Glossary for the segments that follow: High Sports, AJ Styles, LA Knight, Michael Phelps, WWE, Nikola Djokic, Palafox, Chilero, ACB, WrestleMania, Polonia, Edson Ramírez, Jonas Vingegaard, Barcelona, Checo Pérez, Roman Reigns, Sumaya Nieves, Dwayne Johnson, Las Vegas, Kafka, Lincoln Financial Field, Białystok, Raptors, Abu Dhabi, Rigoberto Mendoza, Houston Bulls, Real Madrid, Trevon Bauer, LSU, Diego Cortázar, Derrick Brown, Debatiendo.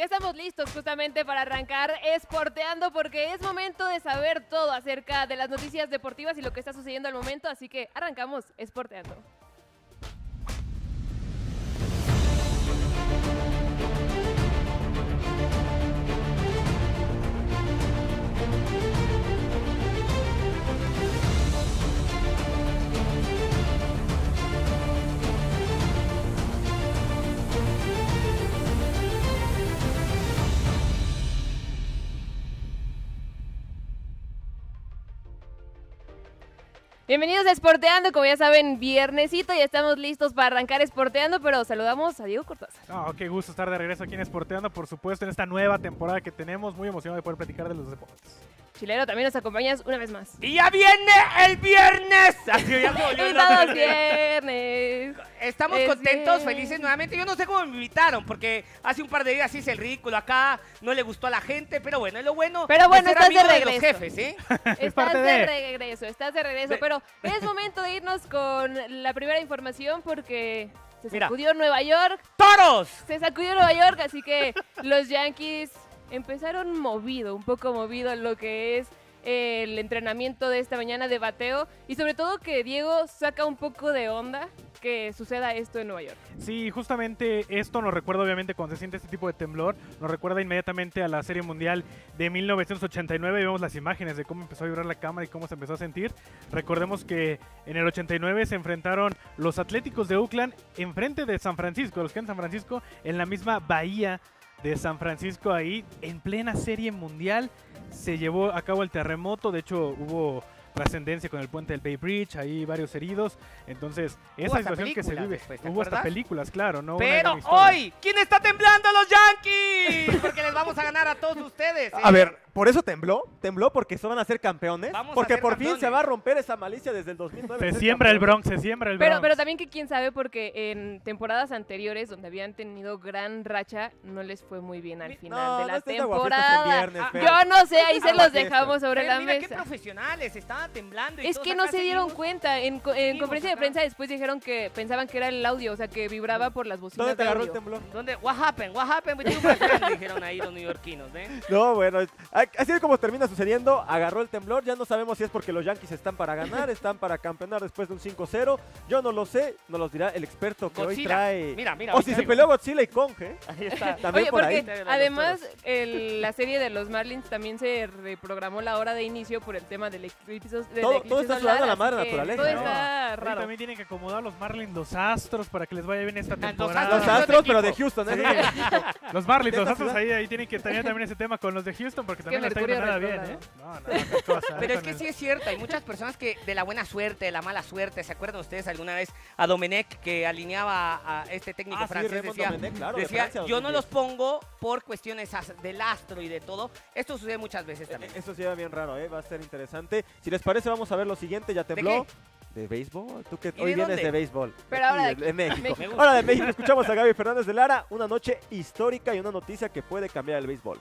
Ya estamos listos justamente para arrancar Esporteando porque es momento de saber todo acerca de las noticias deportivas y lo que está sucediendo al momento, así que arrancamos Esporteando. Bienvenidos a Esporteando, como ya saben, viernesito, ya estamos listos para arrancar Esporteando, pero saludamos a Diego Cortázar. Oh, qué gusto estar de regreso aquí en Esporteando, por supuesto, en esta nueva temporada que tenemos, muy emocionado de poder platicar de los deportes. Chilero, también nos acompañas una vez más. ¡Y ya viene el viernes! Así ya se ¡Invitados viernes! Estamos contentos, felices nuevamente. Yo no sé cómo me invitaron, porque hace un par de días hice el ridículo acá, no le gustó a la gente, pero bueno, es lo bueno. Pero bueno, estás de regreso. De los jefes, ¿sí? Estás de regreso, pero es momento de irnos con la primera información porque... se sacudió Nueva York. ¡Toros! Se sacudió Nueva York, así que los Yankees... empezaron movido, un poco movido en lo que es el entrenamiento de esta mañana de bateo y sobre todo que Diego saca un poco de onda que suceda esto en Nueva York. Sí, justamente esto nos recuerda, obviamente, cuando se siente este tipo de temblor, nos recuerda inmediatamente a la Serie Mundial de 1989, vemos las imágenes de cómo empezó a vibrar la cámara y cómo se empezó a sentir. Recordemos que en el 89 se enfrentaron los Atléticos de Oakland enfrente de San Francisco, los que en San Francisco, en la misma bahía de San Francisco, ahí en plena Serie Mundial se llevó a cabo el terremoto, de hecho hubo trascendencia con el puente del Bay Bridge, ahí varios heridos, entonces esa situación que se vive, después, hubo hasta películas, claro, ¿no? Pero hoy, ¿quién está temblando? ¡Los Yankees! Porque les vamos a ganar a todos ustedes, ¿eh? A ver, por eso tembló porque eso van a ser campeones, porque por fin se va a romper esa malicia desde el 2009. Se siembra el Bronx. Pero también que quién sabe, porque en temporadas anteriores donde habían tenido gran racha, no les fue muy bien al final de la temporada. Yo no sé, ahí se los dejamos sobre la mesa. Mira qué profesionales, estaba temblando. Es que no se dieron cuenta, en conferencia de prensa después dijeron que pensaban que era el audio, o sea que vibraba por las bocinas. ¿Dónde te agarró el temblor? ¿Dónde? What happened? What happened? Dijeron ahí los neoyorquinos, ¿eh? No, bueno... así es como termina sucediendo, agarró el temblor, ya no sabemos si es porque los Yankees están para ganar, están para campeonar después de un 5-0, yo no lo sé, nos los dirá el experto que Godzilla. Hoy trae... Mira, o si se peleó Godzilla y Kong, ¿eh? Ahí está. También oye, por ahí. Además, la serie de los Marlins también se reprogramó la hora de inicio por el tema del eclipse solar. Todo está sudando a la madre naturaleza. Todo está raro. También tienen que acomodar los Marlins, los Astros, para que les vaya bien esta temporada. Los Astros pero de Houston, ¿eh? Sí. Los Marlins, los Astros, ahí tienen que tener también ese tema con los de Houston, porque también la tengo nada bien, ¿eh? No, cosa, pero es que sí es cierto, hay muchas personas que de la buena suerte, de la mala suerte, ¿se acuerdan ustedes alguna vez a Domenech que alineaba a este técnico francés? Sí, decía, Domenech, claro, decía de Francia, yo no los pongo por cuestiones del astro y de todo. Esto sucede muchas veces también. Esto sí va bien raro, ¿eh? Va a ser interesante. Si les parece, vamos a ver lo siguiente, ya tembló. ¿De béisbol? ¿Tú que hoy vienes de béisbol? Pero ahora de México. Ahora de México escuchamos a Gaby Fernández de Lara, una noche histórica y una noticia que puede cambiar el béisbol.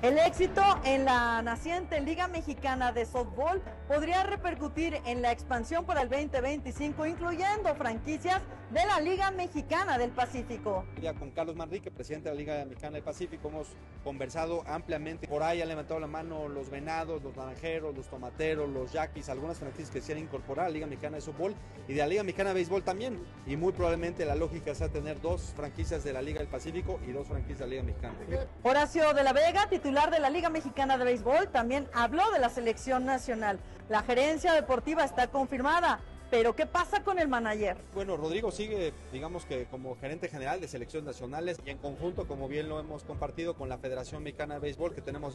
El éxito en la naciente Liga Mexicana de Softball podría repercutir en la expansión para el 2025, incluyendo franquicias de la Liga Mexicana del Pacífico. Ya con Carlos Manrique, presidente de la Liga Mexicana del Pacífico, hemos conversado ampliamente. Por ahí han levantado la mano los Venados, los Naranjeros, los Tomateros, los Yaquis, algunas franquicias que quisieran incorporar a la Liga Mexicana de Softball y de la Liga Mexicana de Béisbol también. Y muy probablemente la lógica sea tener dos franquicias de la Liga del Pacífico y dos franquicias de la Liga Mexicana. Horacio de la Vega, titular de la Liga Mexicana de Béisbol, también habló de la selección nacional. La gerencia deportiva está confirmada, pero ¿qué pasa con el manager? Bueno, Rodrigo sigue, digamos que como gerente general de selecciones nacionales y en conjunto, como bien lo hemos compartido con la Federación Mexicana de Béisbol, que tenemos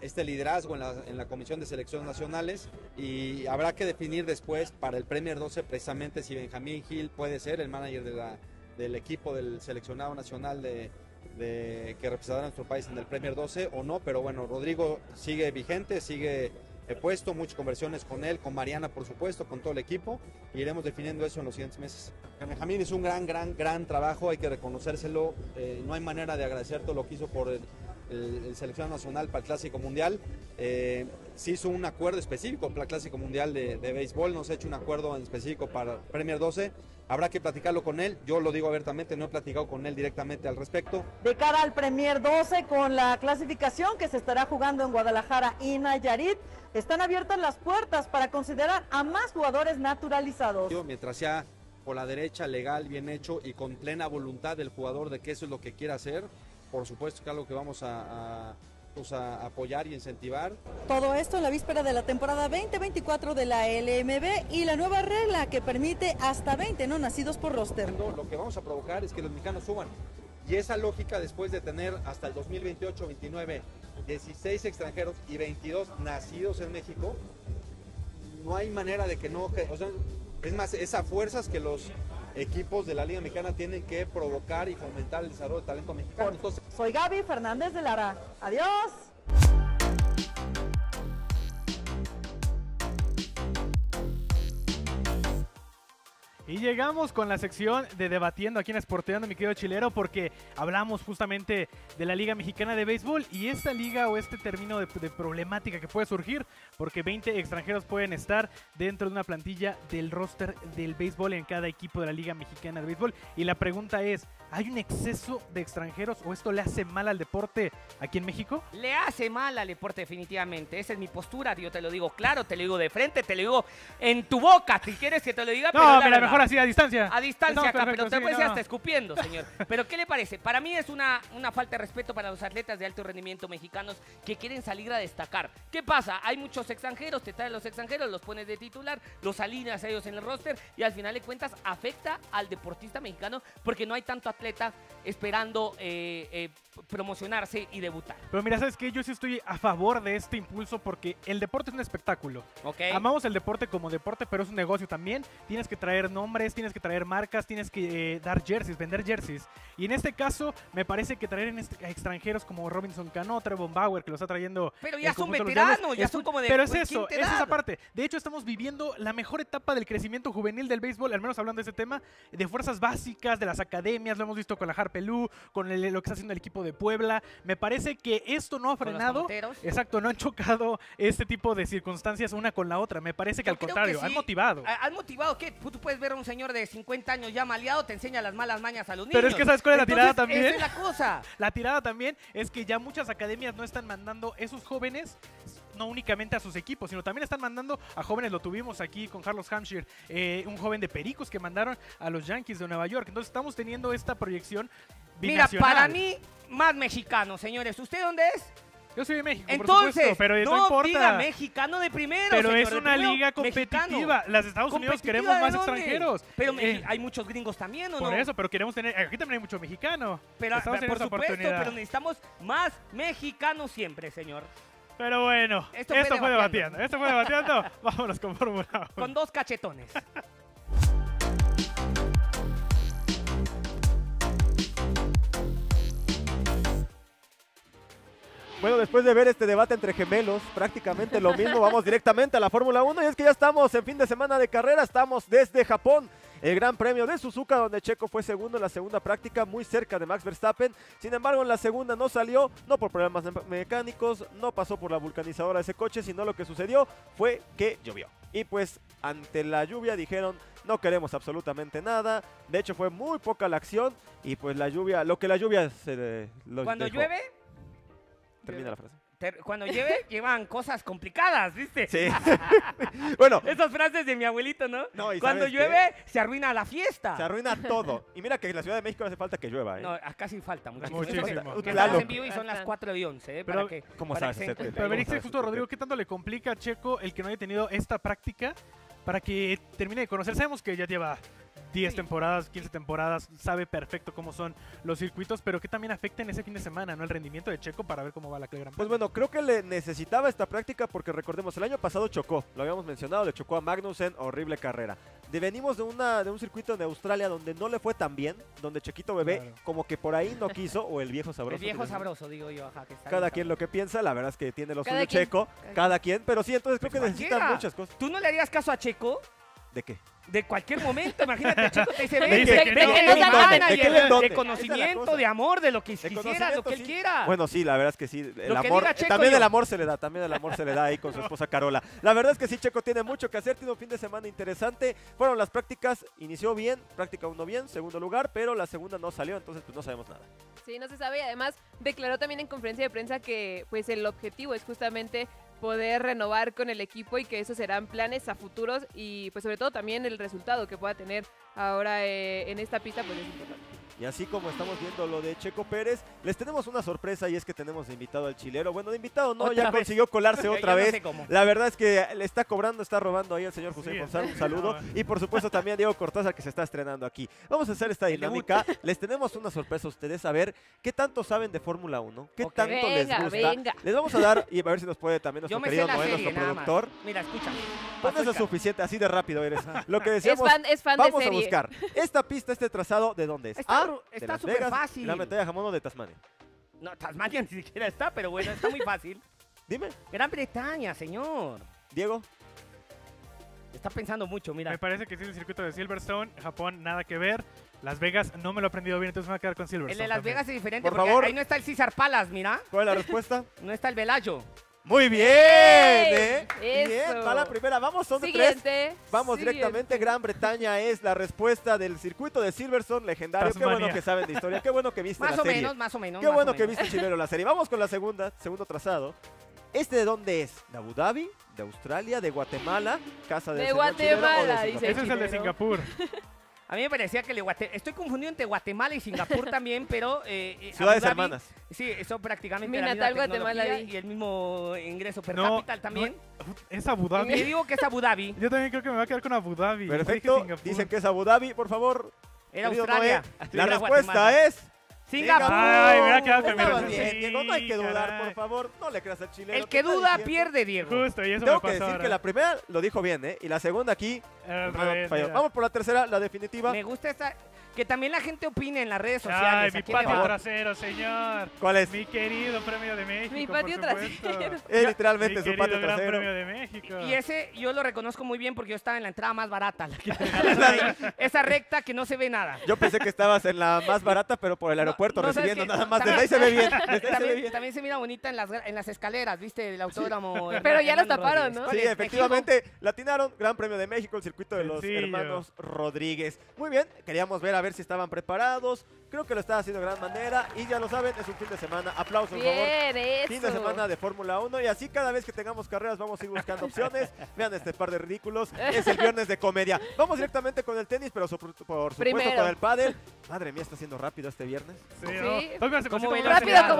este liderazgo en la Comisión de Selecciones Nacionales, y habrá que definir después para el Premier 12 precisamente si Benjamín Gil puede ser el manager del equipo del seleccionado nacional que representará a nuestro país en el Premier 12 o no, pero bueno, Rodrigo sigue vigente, sigue puesto, muchas conversiones con él, con Mariana por supuesto, con todo el equipo, y iremos definiendo eso en los siguientes meses. Benjamín hizo un gran trabajo, hay que reconocérselo, no hay manera de agradecer todo lo que hizo por el seleccionado nacional para el Clásico Mundial. Se hizo un acuerdo específico para el Clásico Mundial de béisbol, no se ha hecho un acuerdo en específico para Premier 12. Habrá que platicarlo con él, yo lo digo abiertamente, no he platicado con él directamente al respecto. De cara al Premier 12, con la clasificación que se estará jugando en Guadalajara y Nayarit, están abiertas las puertas para considerar a más jugadores naturalizados. Mientras sea por la derecha, legal, bien hecho y con plena voluntad del jugador de que eso es lo que quiere hacer, por supuesto que es algo que vamos a apoyar y incentivar. Todo esto en la víspera de la temporada 2024 de la LMB y la nueva regla que permite hasta 20 no nacidos por roster. Lo que vamos a provocar es que los mexicanos suban, y esa lógica, después de tener hasta el 2028-29 16 extranjeros y 22 nacidos en México, no hay manera de que no, o sea, es más, esas fuerzas que los equipos de la Liga Mexicana tienen que provocar y fomentar el desarrollo de talento mexicano. Entonces, soy Gaby Fernández de Lara. Adiós. Y llegamos con la sección de Debatiendo aquí en Esporteando, mi querido Chilero, porque hablamos justamente de la Liga Mexicana de Béisbol y esta liga o este término de problemática que puede surgir, porque 20 extranjeros pueden estar dentro de una plantilla del roster del béisbol en cada equipo de la Liga Mexicana de Béisbol. Y la pregunta es, ¿hay un exceso de extranjeros o esto le hace mal al deporte aquí en México? Le hace mal al deporte, definitivamente. Esa es mi postura, yo te lo digo claro, te lo digo de frente, te lo digo en tu boca, si quieres que te lo diga. No, pero la mejor así, a distancia. A distancia, no, acá, pero te puedes ir hasta escupiendo, señor. Pero ¿qué le parece? Para mí es una falta de respeto para los atletas de alto rendimiento mexicanos que quieren salir a destacar. ¿Qué pasa? Hay muchos extranjeros, te traen los extranjeros, los pones de titular, los alineas a ellos en el roster y al final de cuentas afecta al deportista mexicano porque no hay tanto atleta esperando promocionarse y debutar. Pero mira, ¿sabes qué? Yo sí estoy a favor de este impulso porque el deporte es un espectáculo. Okay. Amamos el deporte como deporte, pero es un negocio también. Tienes que traer nombres, tienes que traer marcas, tienes que dar jerseys, vender jerseys. Y en este caso, me parece que traer a extranjeros como Robinson Cano, Trevon Bauer, que lo está trayendo... Pero ya son veteranos, ya son como de... Pero es eso, es esa parte. De hecho, estamos viviendo la mejor etapa del crecimiento juvenil del béisbol, al menos hablando de este tema, de fuerzas básicas, de las academias, lo hemos visto con la Harpelú, con lo que está haciendo el equipo de Puebla. Me parece que esto no ha frenado, exacto, no han chocado este tipo de circunstancias una con la otra. Me parece que al contrario, han motivado. ¿Han motivado qué? Tú puedes ver a un señor de 50 años ya maleado, te enseña las malas mañas a los niños. Pero es que ¿sabes cuál es la tirada también? Esa es la cosa. La tirada también es que ya muchas academias no están mandando esos jóvenes, no únicamente a sus equipos, sino también están mandando a jóvenes, lo tuvimos aquí con Carlos Hampshire, un joven de Pericos que mandaron a los Yankees de Nueva York. Entonces estamos teniendo esta proyección binacional. Mira, para mí, más mexicano, señores. ¿Usted dónde es? Yo soy de México, entonces, por supuesto, pero no importa. Diga mexicano de primero. Pero señor, es una liga competitiva. Mexicano. Las de Estados Unidos queremos más extranjeros. Pero hay muchos gringos también, ¿o no? Por eso, pero queremos tener... Aquí también hay mucho mexicano. Pero, por supuesto, pero necesitamos más mexicanos siempre, señor. Pero bueno, esto fue Debatiendo. Esto fue Debatiendo. Vámonos con Fórmula 1. Con dos cachetones. Bueno, después de ver este debate entre gemelos, prácticamente lo mismo, vamos directamente a la Fórmula 1 y es que ya estamos en fin de semana de carrera, estamos desde Japón, el Gran Premio de Suzuka, donde Checo fue segundo en la segunda práctica, muy cerca de Max Verstappen, sin embargo en la segunda no salió, no por problemas mecánicos, no pasó por la vulcanizadora de ese coche, sino lo que sucedió fue que llovió. Y pues ante la lluvia dijeron, no queremos absolutamente nada, de hecho fue muy poca la acción y pues la lluvia, lo que la lluvia se... Cuando llueve... Termina la frase. Cuando llevan cosas complicadas, ¿viste? Sí. Bueno. Esas frases de mi abuelito, ¿no? No, cuando llueve, se arruina la fiesta. Se arruina todo. Y mira que en la Ciudad de México no hace falta que llueva, ¿eh? No, acá sí falta muchísimo. Muchísimo. Estamos en vivo y son las 4:11, ¿eh? Pero, ¿cómo sabes? Pero me dice justo, Rodrigo, ¿qué tanto le complica a Checo el que no haya tenido esta práctica para que termine de conocer? Sabemos que ya lleva 10 temporadas, 15 temporadas, sabe perfecto cómo son los circuitos, pero que también afecten ese fin de semana, ¿no? El rendimiento de Checo para ver cómo va la Gran Premio. Pues bueno, creo que le necesitaba esta práctica porque recordemos, el año pasado chocó, lo habíamos mencionado, le chocó a Magnussen, horrible carrera. Venimos de un circuito en Australia donde no le fue tan bien, donde Chequito Bebé como que por ahí no quiso, o el viejo sabroso. El viejo sabroso, digo yo, ajá. Que está cada quien lo que piensa, la verdad es que tiene lo suyo Checo, cada quien, pero sí, entonces creo que necesitan muchas cosas. ¿Tú no le harías caso a Checo? ¿De qué? De cualquier momento, imagínate, Checo te dice, de conocimiento, de amor, de lo que quisiera, lo que él quiera. Bueno, sí, la verdad es que sí, el amor, también el amor se le da, también el amor se le da ahí con su esposa Carola. La verdad es que sí, Checo tiene mucho que hacer, tiene un fin de semana interesante. Fueron las prácticas, inició bien, práctica 1 bien, segundo lugar, pero la segunda no salió, entonces pues no sabemos nada. Sí, no se sabe, y además declaró también en conferencia de prensa que pues el objetivo es justamente poder renovar con el equipo y que esos serán planes a futuros y pues sobre todo también el resultado que pueda tener ahora en esta pista pues es importante. Y así como estamos viendo lo de Checo Pérez, les tenemos una sorpresa y es que tenemos de invitado al chilero. Bueno, de invitado no, ya consiguió colarse otra vez. La verdad es que le está cobrando, está robando ahí al señor José González. Un saludo. Y por supuesto también a Diego Cortázar que se está estrenando aquí. Vamos a hacer esta dinámica. Les tenemos una sorpresa a ustedes, a ver qué tanto saben de Fórmula 1, qué tanto les gusta. Les vamos a dar, y a ver si nos puede también nuestro querido Noé, nuestro productor. Mira, escucha. Pues eso es suficiente, así de rápido eres. Lo que decíamos, vamos a buscar. Esta pista, este trazado, ¿de dónde es? Está súper fácil. La medalla de jamón de Tasmania. No, Tasmania ni siquiera está, pero bueno, está muy fácil. Dime. Gran Bretaña, señor. Diego. Está pensando mucho, mira. Me parece que sí, el circuito de Silverstone, Japón, nada que ver. Las Vegas no me lo he aprendido bien, entonces me voy a quedar con Silverstone. El de Las Vegas es diferente, por favor. Ahí no está el César Palace, mira. ¿Cuál es la respuesta? No está el Velayo. Muy bien, bien, va la primera, vamos, son de tres, vamos directamente, Gran Bretaña es la respuesta del circuito de Silverstone, legendario, Tasmania. Qué bueno que saben de historia, qué bueno que viste la serie. Más o menos, qué bueno que viste, chilero, la serie. Vamos con la segunda, segundo trazado. ¿Este de dónde es? ¿De Abu Dhabi? ¿De Australia? ¿De Guatemala? ¿Casa de Guatemala? Ese es el de Singapur. A mí me parecía que estoy confundido entre Guatemala y Singapur también, pero... Ciudades hermanas. Sí, eso prácticamente mi natal Guatemala y el mismo ingreso per cápita también. No, es Abu Dhabi. Me digo que es Abu Dhabi. Yo también creo que me voy a quedar con Abu Dhabi. Perfecto, dicen que es Abu Dhabi, por favor. Era Australia. Noé, la respuesta es... Singapur. Ay, me voy a quedar primero. Diego, no hay que dudar, por favor. No le creas al chileno. El que duda pierde, Diego. Justo, y eso me pasó ahora. Tengo que decir que la primera lo dijo bien, ¿eh? Y la segunda aquí falló. Vamos por la tercera, la definitiva. Me gusta esta... Que también la gente opine en las redes sociales. Ay, mi patio trasero, señor. ¿Cuál es? Mi querido premio de México. Mi patio trasero. Es literalmente su patio trasero. Premio de México. Y ese yo lo reconozco muy bien porque yo estaba en la entrada más barata. Esa recta que no se ve nada. Yo pensé que estabas en la más barata, pero por el aeropuerto recibiendo nada más. Desde ahí se ve bien. También se mira bonita en las escaleras, ¿viste? Del autódromo. Pero ya los taparon, ¿no? Sí, efectivamente. Latinaron. Gran Premio de México, el circuito de los hermanos Rodríguez. Muy bien. Queríamos ver a ver si estaban preparados, creo que lo están haciendo de gran manera y ya lo saben, es un fin de semana, aplausos por favor, fin de semana de Fórmula 1 y así cada vez que tengamos carreras vamos a ir buscando opciones, vean este par de ridículos, es el viernes de comedia, vamos directamente con el tenis, pero por supuesto con el pádel, madre mía, está siendo rápido este viernes. Sí, ¿no? Rápido como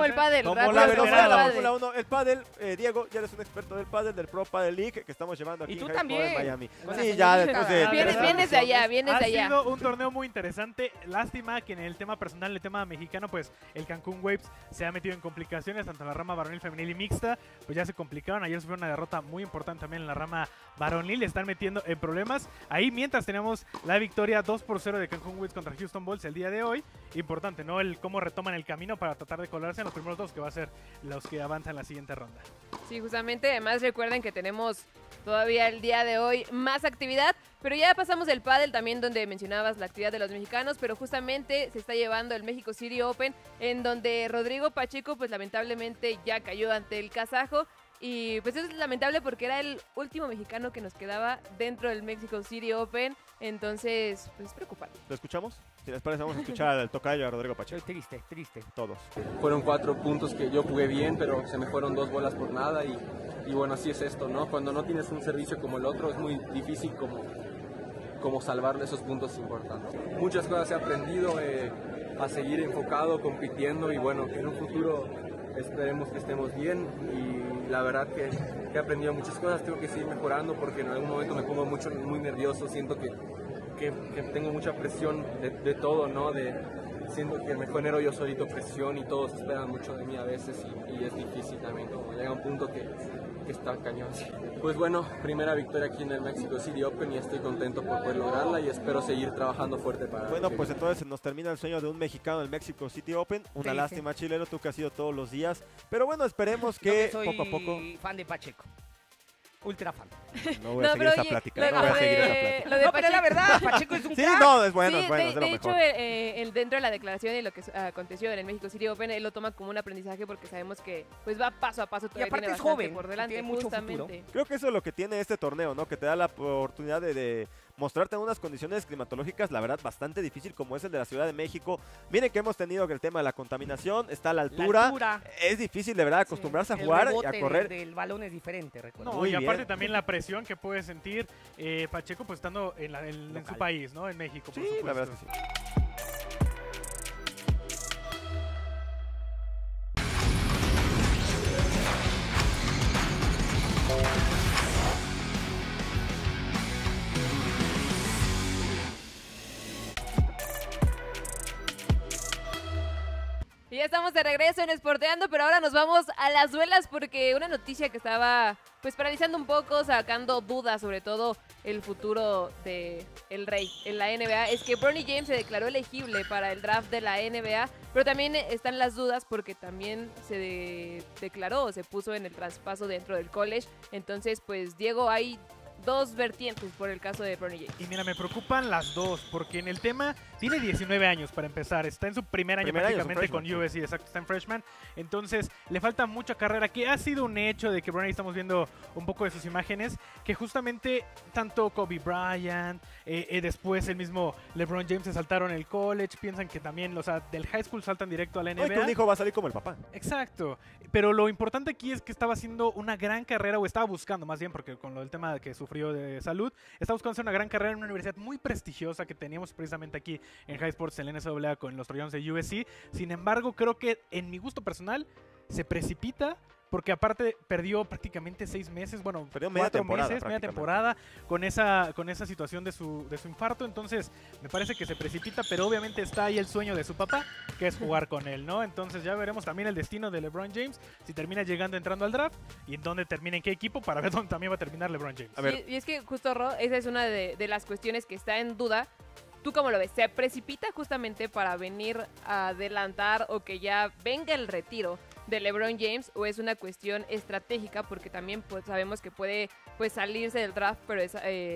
el pádel. Como la velocidad de la Fórmula 1, el pádel, Diego, ya eres un experto del pádel, del Pro Padel League que estamos llevando aquí en Miami. Sí, ya después de... Vienes de allá, vienes de allá. Ha sido un torneo muy interesante. Lástima que en el tema personal, el tema mexicano, pues el Cancún Waves se ha metido en complicaciones, tanto en la rama varonil, femenil y mixta, pues ya se complicaron. Ayer sufrió una derrota muy importante también en la rama varonil, le están metiendo en problemas. Ahí mientras tenemos la victoria 2-0 de Cancún Waves contra Houston Bulls el día de hoy. Importante, ¿no? El cómo retoman el camino para tratar de colarse en los primeros dos, que va a ser los que avanzan la siguiente ronda. Sí, justamente, además recuerden que tenemos todavía el día de hoy más actividad, pero ya pasamos del pádel también donde mencionabas la actividad de los mexicanos, pero justamente se está llevando el México City Open en donde Rodrigo Pacheco pues lamentablemente ya cayó ante el kazajo y pues es lamentable porque era el último mexicano que nos quedaba dentro del México City Open, entonces pues es preocupante. ¿Lo escuchamos? Si les parece, vamos a escuchar al tocayo a Rodrigo Pacheco. Triste, triste. Todos. Fueron 4 puntos que yo jugué bien, pero se me fueron 2 bolas por nada y bueno, así es esto, ¿no? Cuando no tienes un servicio como el otro, es muy difícil como salvarle esos puntos importantes. Muchas cosas he aprendido a seguir enfocado, compitiendo y bueno, en un futuro esperemos que estemos bien y la verdad que he aprendido muchas cosas, tengo que seguir mejorando porque en algún momento me pongo muy nervioso, siento que tengo mucha presión de todo, ¿no? Siento que me genero yo solito presión y todos esperan mucho de mí a veces y es difícil también, como llega un punto que está cañón. Pues bueno, primera victoria aquí en el México City Open y estoy contento por poder lograrla y espero seguir trabajando fuerte para... Bueno, pues entonces nos termina el sueño de un mexicano en el México City Open. Una lástima, chilero, tú que has ido todos los días. Pero bueno, esperemos que poco a poco... Fan de Pacheco. ultra fan. No voy a seguir esa plática. No voy a seguir esa plática. No, pero la verdad, Pacheco es un crack. Sí, no, es bueno, es bueno. De hecho, dentro de la declaración y lo que aconteció en el México City Open, él lo toma como un aprendizaje porque sabemos que pues va paso a paso. Y aparte es joven, por delante, tiene mucho futuro. Creo que eso es lo que tiene este torneo, ¿no? Que te da la oportunidad de mostrarte en unas condiciones climatológicas, la verdad, bastante difícil, como es el de la Ciudad de México. Miren que hemos tenido que el tema de la contaminación, está a la altura. Es difícil, de verdad, acostumbrarse a jugar y a correr. El balón es diferente, recuerda. No, y aparte también la presión que puede sentir Pacheco, pues estando en su país, ¿no? En México, por supuesto. La verdad es que sí. Ya estamos de regreso en Esporteando, pero ahora nos vamos a las duelas porque una noticia que estaba pues paralizando un poco, sacando dudas sobre todo el futuro del Rey en la NBA, es que Bronny James se declaró elegible para el draft de la NBA, pero también están las dudas porque también se declaró, se puso en el traspaso dentro del college. Entonces, pues Diego, hay dos vertientes por el caso de Bronny James. Y mira, me preocupan las dos, porque en el tema tiene 19 años para empezar, está en su primer año prácticamente con USC, exacto, está en freshman, entonces le falta mucha carrera, que ha sido un hecho de que Bronny, estamos viendo un poco de sus imágenes, que justamente tanto Kobe Bryant, después el mismo LeBron James se saltaron el college, piensan que también, o sea, del high school saltan directo a la NBA. Y tu hijo va a salir como el papá. Exacto, pero lo importante aquí es que estaba haciendo una gran carrera, o estaba buscando más bien, porque con lo del tema de que sufrió de salud, está buscando hacer una gran carrera en una universidad muy prestigiosa que teníamos precisamente aquí en High Sports, en la NCAA con los Troyanos de USC. Sin embargo, creo que en mi gusto personal se precipita porque aparte perdió prácticamente 6 meses, bueno, perdió media temporada con esa situación de su infarto. Entonces me parece que se precipita, pero obviamente está ahí el sueño de su papá, que es jugar con él, ¿no? Entonces ya veremos también el destino de LeBron James, si termina entrando al draft y en dónde termina, en qué equipo, para ver dónde también va a terminar LeBron James. A ver. Y es que justo, Ro, esa es una de las cuestiones que está en duda. ¿Tú cómo lo ves? ¿Se precipita justamente para venir a adelantar o que ya venga el retiro de LeBron James, o es una cuestión estratégica porque también pues, sabemos que puede pues, salirse del draft, pero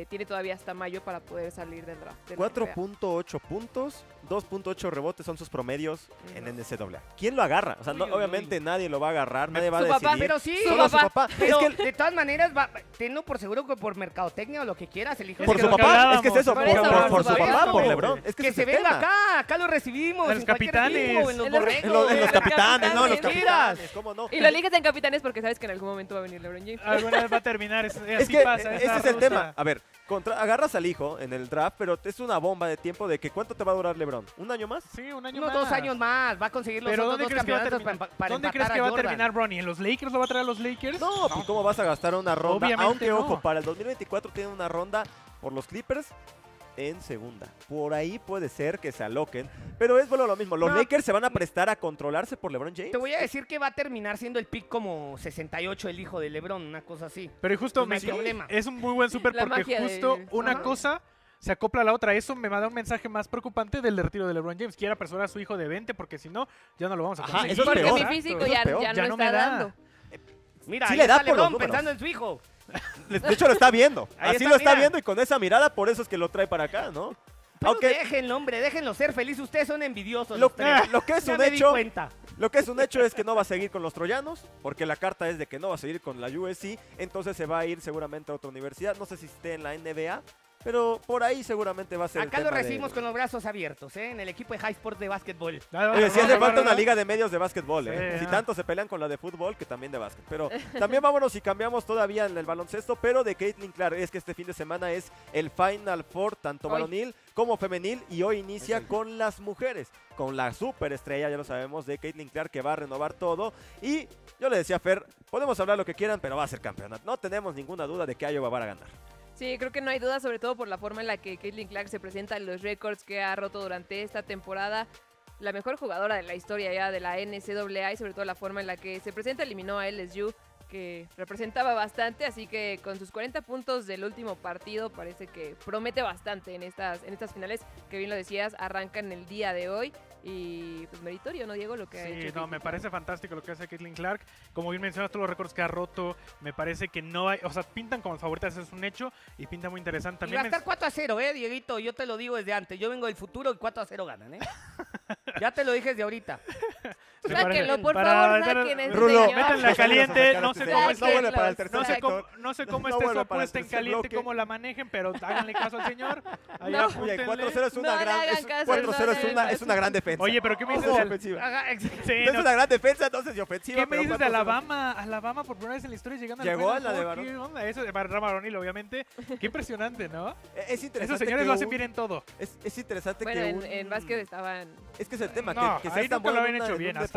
tiene todavía hasta mayo para poder salir del draft? 4.8 puntos, 2.8 rebotes son sus promedios en NCAA. ¿Quién lo agarra? O sea, obviamente nadie lo va a agarrar, nadie va a decidir. Pero sí, solo su papá. Pero es que de todas maneras, tenlo por seguro que por mercadotecnia o lo que quieras, eliges. Por su papá, es que es eso, por su papá, por LeBron. Es que se venga acá lo recibimos. En los capitanes. En los capitanes, no, en los capitanes. ¿Cómo no? Y lo eliges en capitanes porque sabes que en algún momento va a venir LeBron James. Alguna vez va a terminar, ese es el tema. A ver, agarras al hijo en el draft, pero es una bomba de tiempo de que ¿cuánto te va a durar LeBron? ¿Un año más? Sí, un año más. Unos 2 años más, va a conseguir los otros 2 campeonatos para ¿dónde crees que va a terminar Bronny? ¿En los Lakers lo va a traer a los Lakers? No, pues ¿cómo vas a gastar una ronda? Obviamente aunque, ojo, para el 2024 tiene una ronda por los Clippers en segunda. Por ahí puede ser que se aloquen, pero es bueno lo mismo. Los Lakers se van a prestar a controlarse por LeBron James. Te voy a decir que va a terminar siendo el pick como 68 el hijo de LeBron, una cosa así. Pero justo pues es un muy buen super porque justo una cosa se acopla a la otra. Eso me da un mensaje más preocupante del retiro de LeBron James. Quiera apresurar a su hijo de 20 porque si no, ya no lo vamos a conseguir. Eso es porque mi físico ya no me está dando. Mira, sí le da por LeBron pensando en su hijo. De hecho, lo está viendo. Así lo está viendo y con esa mirada, por eso es que lo trae para acá, ¿no? Aunque déjenlo, hombre, déjenlo ser feliz. Ustedes son envidiosos. Lo que es un hecho es que no va a seguir con los troyanos, porque la carta es de que no va a seguir con la USC. Entonces se va a ir seguramente a otra universidad. No sé si esté en la NBA, pero por ahí seguramente va a ser. Acá lo recibimos con los brazos abiertos, ¿eh? En el equipo de High Sport de básquetbol. Si hace falta una liga de medios de básquetbol, ¿eh? Si tanto se pelean con la de fútbol, que también de básquet. Pero también vámonos y cambiamos todavía en el baloncesto, pero de Caitlin Clark. Es que este fin de semana es el Final Four, tanto varonil como femenil, y hoy inicia con las mujeres, con la superestrella, ya lo sabemos, de Caitlin Clark, que va a renovar todo. Y yo le decía a Fer, podemos hablar lo que quieran, pero va a ser campeona. No tenemos ninguna duda de que Iowa va a ganar. Sí, creo que no hay duda, sobre todo por la forma en la que Caitlin Clark se presenta, los récords que ha roto durante esta temporada. La mejor jugadora de la historia ya de la NCAA y sobre todo la forma en la que se presenta, eliminó a LSU, que representaba bastante, así que con sus 40 puntos del último partido parece que promete bastante en estas finales, que bien lo decías, arrancan el día de hoy. Y pues meritorio, ¿no, Diego? Lo que ha hecho. No, me parece fantástico lo que hace Caitlin Clark. Como bien mencionas, todos los récords que ha roto, me parece que no hay... O sea, pintan como favoritas, es un hecho, y pinta muy interesante. También y va a estar 4-0, Dieguito, yo te lo digo desde antes. Yo vengo del futuro y 4-0 ganan, ¿eh? Ya te lo dije desde ahorita. Sáquenlo, por favor, sáquenlo. Rulo, métanla caliente. No sé cómo esté su apuesta en caliente, cómo la manejen, pero háganle caso al señor. No. Oye, 4-0 es una gran defensa. Oye, pero ¿qué me dices de ofensiva? Es una gran defensa, entonces, y ofensiva. ¿Qué me dices de Alabama? Alabama por primera vez en la historia llegando al final. Llegó la de Barón. Eso de Barón, obviamente. Qué impresionante, ¿no? Es interesante. Esos señores lo hacen bien en todo. Es interesante que... Bueno, en básquet estaban... Es que es el tema, no, que seas tan bueno en un deporte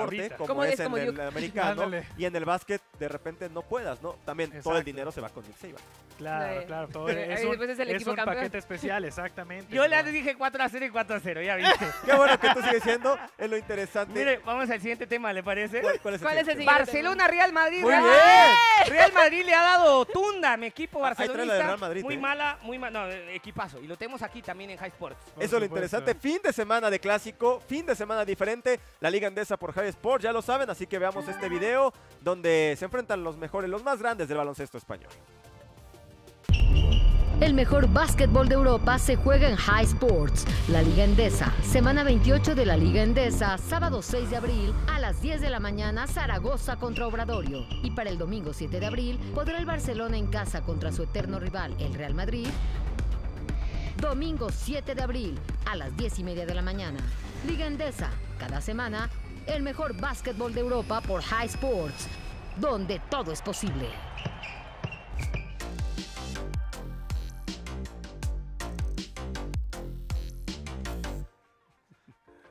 como es en el americano y en el básquet de repente no puedas, ¿no? También todo el dinero se va con Nick Saban. Claro, claro, todo es un paquete especial, exactamente. Yo les dije 4-0 y 4-0, ya viste. Qué bueno que tú sigues siendo, es lo interesante. Mire, vamos al siguiente tema, ¿le parece? ¿Cuál es el siguiente? Barcelona, Real Madrid. Muy bien. Real Madrid le ha dado tunda a mi equipo barcelonista. Muy mala, muy mala, no, equipazo. Y lo tenemos aquí también en High Sports. Eso es lo interesante, fin de semana de clásico. Fin de semana diferente, la Liga Endesa por High Sport, ya lo saben, así que veamos este video donde se enfrentan los mejores, los más grandes del baloncesto español. El mejor básquetbol de Europa se juega en High Sports, la Liga Endesa. Semana 28 de la Liga Endesa, sábado 6 de abril a las 10 de la mañana, Zaragoza contra Obradoiro. Y para el domingo 7 de abril podrá el Barcelona en casa contra su eterno rival, el Real Madrid. Domingo 7 de abril a las 10:30 de la mañana. Liga Endesa, cada semana, el mejor básquetbol de Europa por High Sports, donde todo es posible.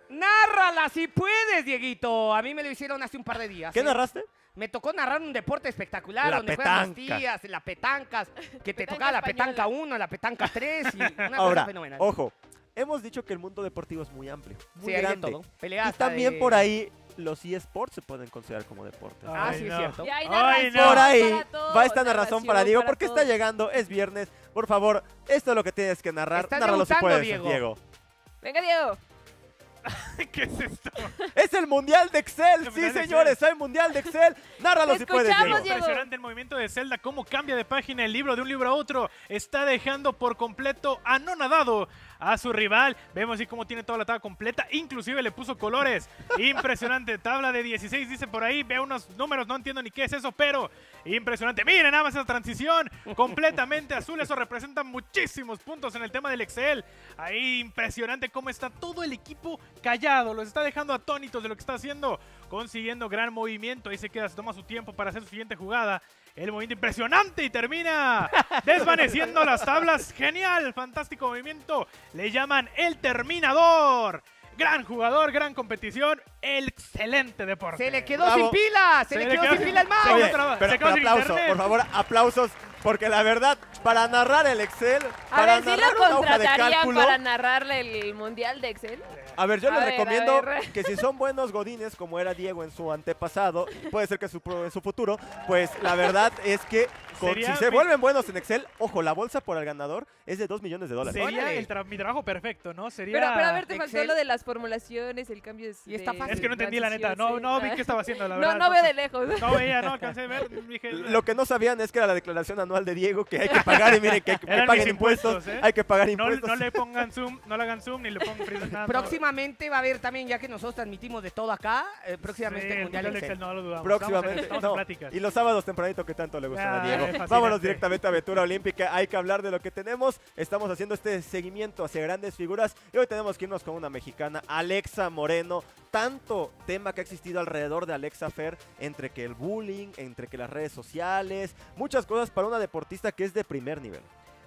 ¡Nárrala si puedes, Dieguito! A mí me lo hicieron hace un par de días. ¿Qué narraste? Me tocó narrar un deporte espectacular donde juegan las tías, las petancas, que te tocaba la petanca 1, la petanca 3 y una cosa fenomenal. Ojo. Hemos dicho que el mundo deportivo es muy amplio, muy grande. Hay de todo. Y también por ahí los eSports se pueden considerar como deportes. Ah, sí, es cierto. Por ahí va esta narración para Diego, porque está llegando, es viernes. Por favor, esto es lo que tienes que narrar. Nárralo si puedes, Diego. Venga, Diego. ¿Qué es esto? Es el Mundial de Excel, sí señores, hay Mundial de Excel. Nárralo si puedes, Diego. Impresionante el movimiento de Zelda, cómo cambia de página el libro, de un libro a otro. Está dejando por completo anonadado a su rival. Vemos así cómo tiene toda la tabla completa, inclusive le puso colores. Impresionante, tabla de 16 dice por ahí, veo unos números, no entiendo ni qué es eso, pero impresionante. Miren nada más esa transición, completamente azul, eso representa muchísimos puntos en el tema del Excel. Ahí impresionante cómo está todo el equipo callado, los está dejando atónitos de lo que está haciendo, consiguiendo gran movimiento. Ahí se queda, se toma su tiempo para hacer su siguiente jugada. El movimiento impresionante y termina desvaneciendo las tablas. Genial, fantástico movimiento. Le llaman el Terminador. Gran jugador, gran competición, excelente deporte. Se le quedó sin pila, se le quedó sin pila el mouse. Oye, pero aplauso, por favor, aplausos. Porque la verdad, para narrar el Excel, para narrarle el Mundial de Excel. A ver, yo les recomiendo que si son buenos godines, como era Diego en su antepasado, puede ser que en su futuro, pues la verdad es que si se vuelven buenos en Excel, ojo, la bolsa por el ganador es de $2 millones. Sería mi trabajo perfecto, ¿no? Sería pero a ver, te faltó lo de las formulaciones, el cambio de... Y está fácil. Es que no entendí, la neta. No vi qué estaba haciendo, la verdad. No veo de lejos. No veía, no alcancé a ver. Lo que no sabían es que era la declaración anual de Diego, que hay que pagar, y miren que paguen impuestos, hay que pagar impuestos. No le pongan zoom, no le hagan zoom ni le pongan nada. Próximamente va a haber también, ya que nosotros transmitimos de todo acá, próximamente el Mundial Excel. No lo dudamos. Próximamente, y los sábados tempranito que tanto le gusta a Diego. Vámonos directamente a Aventura Olímpica, hay que hablar de lo que tenemos. Estamos haciendo este seguimiento hacia grandes figuras y hoy tenemos que irnos con una mexicana, Alexa Moreno. Tanto tema que ha existido alrededor de Alexa Fer, entre que el bullying, entre que las redes sociales, muchas cosas para una deportista que es de primer nivel.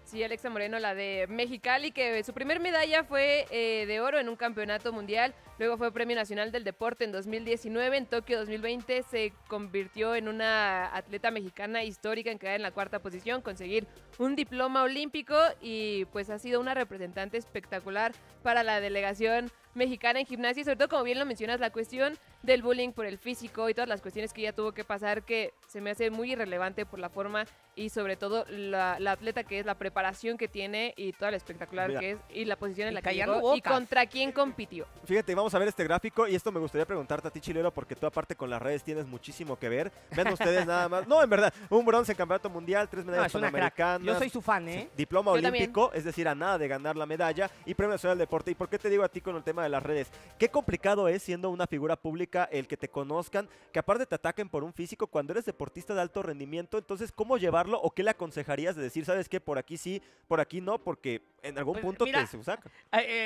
Sí, Alexa Moreno, la de Mexicali, que su primer medalla fue de oro en un campeonato mundial, luego fue Premio Nacional del Deporte en 2019, en Tokio 2020 se convirtió en una atleta mexicana histórica en quedar en la 4ª posición, conseguir un diploma olímpico y pues ha sido una representante espectacular para la delegación mexicana en gimnasia y sobre todo, como bien lo mencionas, la cuestión del bullying por el físico y todas las cuestiones que ella tuvo que pasar, que se me hace muy irrelevante por la forma y sobre todo la atleta que es, la preparación que tiene y toda la espectacular que es y la posición en la que llegó y contra quién compitió. Fíjate, vamos a ver este gráfico y esto me gustaría preguntarte a ti, Chilero, porque tú aparte con las redes tienes muchísimo que ver. Vean ustedes nada más. No, en verdad, un bronce en campeonato mundial, 3 medallas panamericanas. Yo soy su fan, ¿eh? Diploma olímpico, es decir, a nada de ganar la medalla y Premio Nacional del Deporte. ¿Y por qué te digo a ti con el tema de las redes? Qué complicado es siendo una figura pública el que te conozcan, que aparte te ataquen por un físico cuando eres deportista de alto rendimiento. Entonces, ¿cómo llevarlo o qué le aconsejarías de decir, sabes qué, por aquí sí, por aquí no? Porque en algún punto mira, te sacan.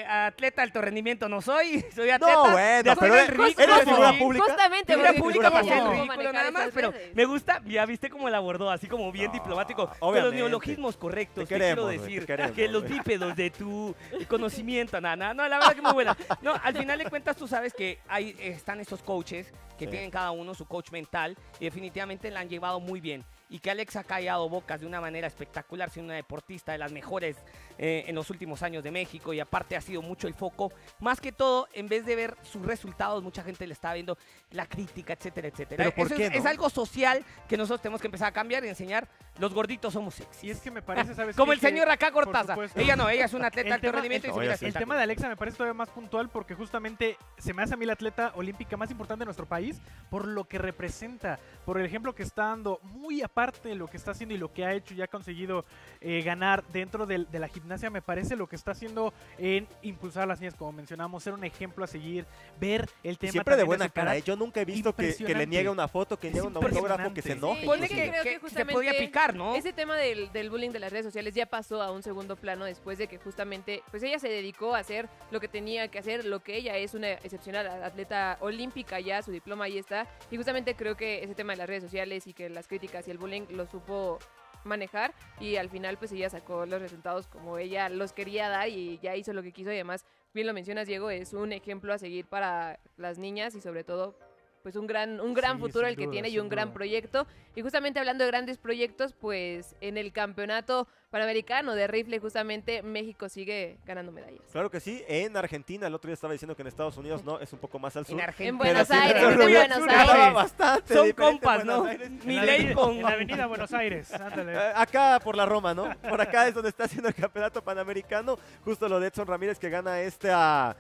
Atleta alto rendimiento no soy, soy atleta. No, bueno, pero eres figura pública. Justamente, figura pública para ser ridículo nada más, pero me gusta, ya viste cómo la abordó, así como bien diplomático, con los neologismos correctos, queremos, quiero decir, queremos, que los bípedos de tu conocimiento, no, la verdad que muy buena. No, al final de cuentas tú sabes que ahí están esos coaches que tienen cada uno su coach mental y definitivamente la han llevado muy bien. Y que Alex ha callado bocas de una manera espectacular, siendo una deportista de las mejores en los últimos años de México, y aparte ha sido mucho el foco. Más que todo, en vez de ver sus resultados, mucha gente le está viendo la crítica, etcétera, etcétera. ¿Pero por qué no? Es algo social que nosotros tenemos que empezar a cambiar y enseñar. Los gorditos somos sexys. Y es que me parece, ¿sabes? Como el señor acá Cortázar. Ella no, ella es una atleta de alto rendimiento. El tema de Alexa me parece todavía más puntual porque justamente se me hace a mí la atleta olímpica más importante de nuestro país por lo que representa, por el ejemplo que está dando, muy aparte de lo que está haciendo y lo que ha hecho y ha conseguido ganar dentro de la gimnasia. Me parece lo que está haciendo en impulsar a las niñas, como mencionamos, ser un ejemplo a seguir, ver el tema. Siempre de buena cara. Yo nunca he visto que le niegue una foto, que niegue un autógrafo, que se enoje. Pone que se podía picar. ¿No? Ese tema del bullying de las redes sociales ya pasó a un segundo plano después de que justamente pues ella se dedicó a hacer lo que tenía que hacer, lo que ella es, una excepcional atleta olímpica ya, su diploma ahí está, y justamente creo que ese tema de las redes sociales y que las críticas y el bullying lo supo manejar y al final pues ella sacó los resultados como ella los quería dar y ya hizo lo que quiso y además, bien lo mencionas, Diego, es un ejemplo a seguir para las niñas y sobre todo pues un gran sí, futuro el que tiene y un gran proyecto. Y justamente hablando de grandes proyectos, pues en el campeonato panamericano de rifle justamente México sigue ganando medallas. Claro que sí, en Argentina, el otro día estaba diciendo que en Estados Unidos no, es un poco más al sur. En Buenos Aires, en Buenos Aires. Bastante son compas, ¿no? Milei con la avenida Buenos Aires. Ándale. Acá por la Roma, ¿no? Por acá es donde está haciendo el campeonato panamericano, justo lo de Edson Ramírez que gana esta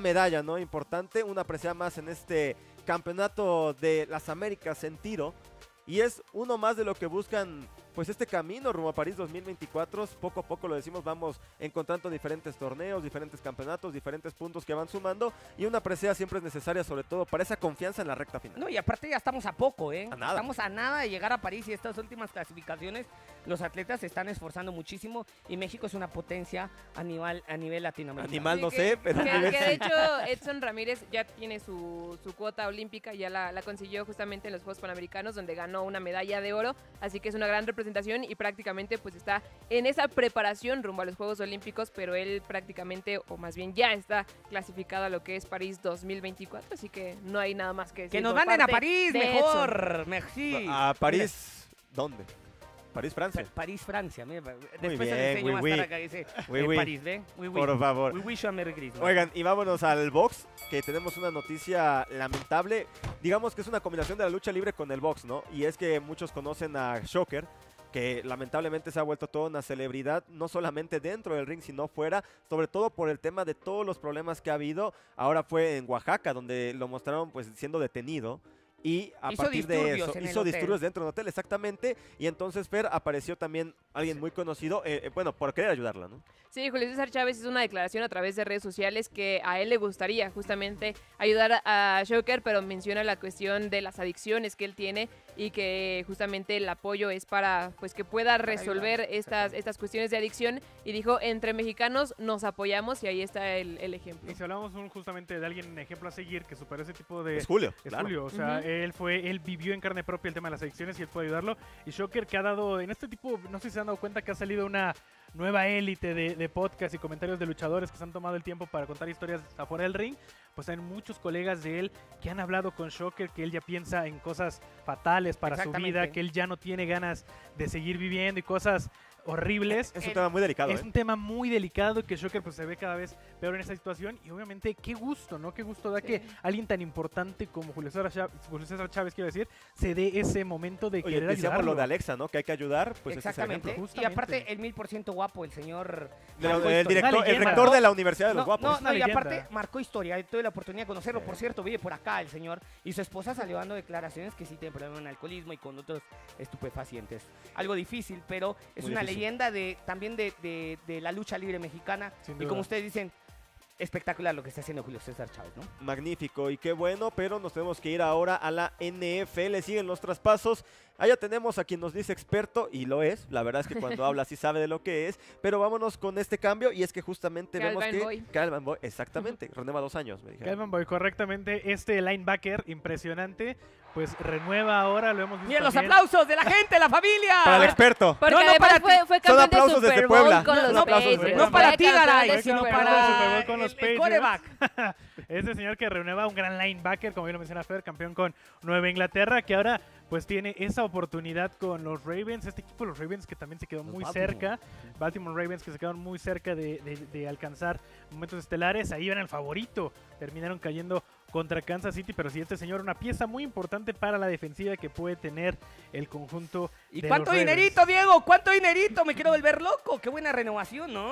medalla, ¿no? Importante, una preciada más en este campeonato de las Américas en tiro y es uno más de lo que buscan pues este camino rumbo a París 2024, poco a poco lo decimos, vamos encontrando diferentes torneos, diferentes campeonatos, diferentes puntos que van sumando y una presea siempre es necesaria, sobre todo para esa confianza en la recta final. No, y aparte ya estamos a poco, ¿eh? A nada. Estamos a nada de llegar a París y estas últimas clasificaciones, los atletas se están esforzando muchísimo y México es una potencia a nivel latinoamericano. Animal no sé, pero... Que de hecho Edson Ramírez ya tiene su cuota olímpica, ya la consiguió justamente en los Juegos Panamericanos donde ganó una medalla de oro, así que es una gran representación y prácticamente pues está en esa preparación rumbo a los Juegos Olímpicos, pero él prácticamente, o más bien ya está clasificado a lo que es París 2024, así que no hay nada más que decir. ¡Que nos manden a París, mejor! Merci. ¿A París dónde? París, Francia. París, Francia. Mira, después les enseño más tarde acá dice París, ¿ve? Por favor. Oigan, y vámonos al box, que tenemos una noticia lamentable. Digamos que es una combinación de la lucha libre con el box, ¿no? Y es que muchos conocen a Shocker, que lamentablemente se ha vuelto toda una celebridad, no solamente dentro del ring, sino fuera, sobre todo por el tema de todos los problemas que ha habido. Ahora fue en Oaxaca, donde lo mostraron pues siendo detenido. Y a partir de eso, hizo disturbios dentro del hotel, exactamente. Y entonces, Fer, apareció también alguien muy conocido, bueno, por querer ayudarla, ¿no? Sí, Julio César Chávez hizo una declaración a través de redes sociales que a él le gustaría justamente ayudar a Shocker, pero menciona la cuestión de las adicciones que él tiene y que justamente el apoyo es para pues que pueda resolver estas cuestiones de adicción. Y dijo, entre mexicanos nos apoyamos y ahí está el ejemplo. Y si hablamos justamente de alguien, ejemplo a seguir, que superó ese tipo de... Es Julio. Es Julio, o sea... Él vivió en carne propia el tema de las adicciones y él puede ayudarlo. Y Shocker, que ha dado, en este tipo, no sé si se han dado cuenta que ha salido una nueva élite de podcast y comentarios de luchadores que se han tomado el tiempo para contar historias afuera del ring. pues hay muchos colegas de él que han hablado con Shocker, que él ya piensa en cosas fatales para su vida, que él ya no tiene ganas de seguir viviendo y cosas horribles. Es un tema muy delicado. Es un tema muy delicado y que Shocker pues se ve cada vez peor en esta situación. Y obviamente qué gusto, ¿no? Qué gusto da que alguien tan importante como Julio César Chávez, quiero decir, se dé ese momento de querer ayudarlo. Decíamos lo de Alexa, ¿no? Que hay que ayudar. Pues exactamente. Y aparte el 1000% guapo, el señor... El rector de la Universidad de los Guapos. No, y aparte marcó historia. Tuve la oportunidad de conocerlo. Por cierto, vive por acá el señor. Y su esposa salió dando declaraciones que sí tiene problemas en alcoholismo y con otros estupefacientes. Algo difícil, pero es una leyenda también de la lucha libre mexicana. Y como ustedes dicen, espectacular lo que está haciendo Julio César Chávez, ¿no? Magnífico y qué bueno, pero nos tenemos que ir ahora a la NFL. Siguen los traspasos. Allá tenemos a quien nos dice experto, y lo es. La verdad es que cuando habla sí sabe de lo que es. Pero vámonos con este cambio, y es que justamente vemos que... Calvin Boy. Exactamente, renueva 2 años, me dijeron. Calvin Boy, correctamente. Este linebacker impresionante, pues renueva ahora, lo hemos visto. Miren los aplausos de la gente, la familia. Para el experto. Porque no, para fue campeón de Super Bowl con los Patriots. No para ti, Garay, sino para el quarterback. Este señor que renueva, un gran linebacker, como bien lo menciona Fer, campeón con Nueva Inglaterra, que ahora pues tiene esa oportunidad con los Ravens, este equipo de los Ravens que también se quedó muy cerca, Baltimore Ravens, que se quedaron muy cerca de alcanzar momentos estelares. Ahí iban el favorito, terminaron cayendo contra Kansas City, pero sí, este señor, una pieza muy importante para la defensiva que puede tener el conjunto de los Ravens. ¿Y cuánto dinerito, Diego? ¿Cuánto dinerito? Me quiero volver loco. Qué buena renovación, ¿no?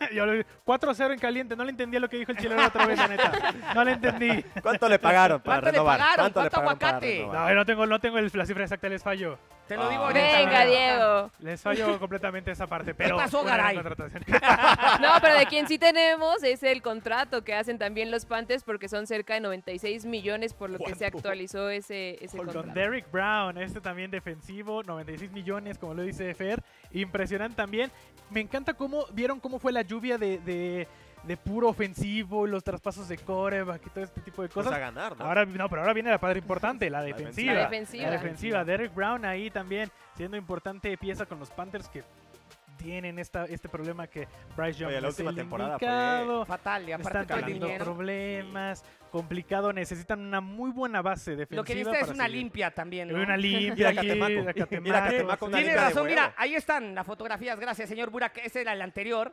4-0 en caliente, no le entendía lo que dijo el chileno otra vez, la neta. No le entendí. ¿Cuánto le pagaron para renovar? ¿Cuánto aguacate? No tengo la cifra exacta, les fallo. Te lo digo ahorita. Venga, Diego. Les fallo completamente esa parte, pero... ¿Qué pasó, Garay? No, pero de quien sí tenemos es el contrato que hacen también los Panthers, porque son cerca de 96 millones por lo que se actualizó ese contrato. Con Derrick Brown, este también defensivo, 96 millones, como lo dice Fer. Impresionante también. Me encanta cómo, vieron cómo fue la lluvia de puro ofensivo, los traspasos de quarterback y todo este tipo de cosas. Pues a ganar, ¿no? Pero ahora viene la parte importante, la defensiva. La defensiva. Derrick Brown ahí también siendo importante pieza con los Panthers, que tienen este problema que Bryce Young... Oye, la última temporada fue fatal, y aparte están teniendo problemas, complicado, necesitan una muy buena base defensiva. Lo que viste es una limpia también, ¿no? Una limpia aquí, Catemaco. Tiene razón, mira, ahí están las fotografías, gracias, señor Burak, ese era el anterior.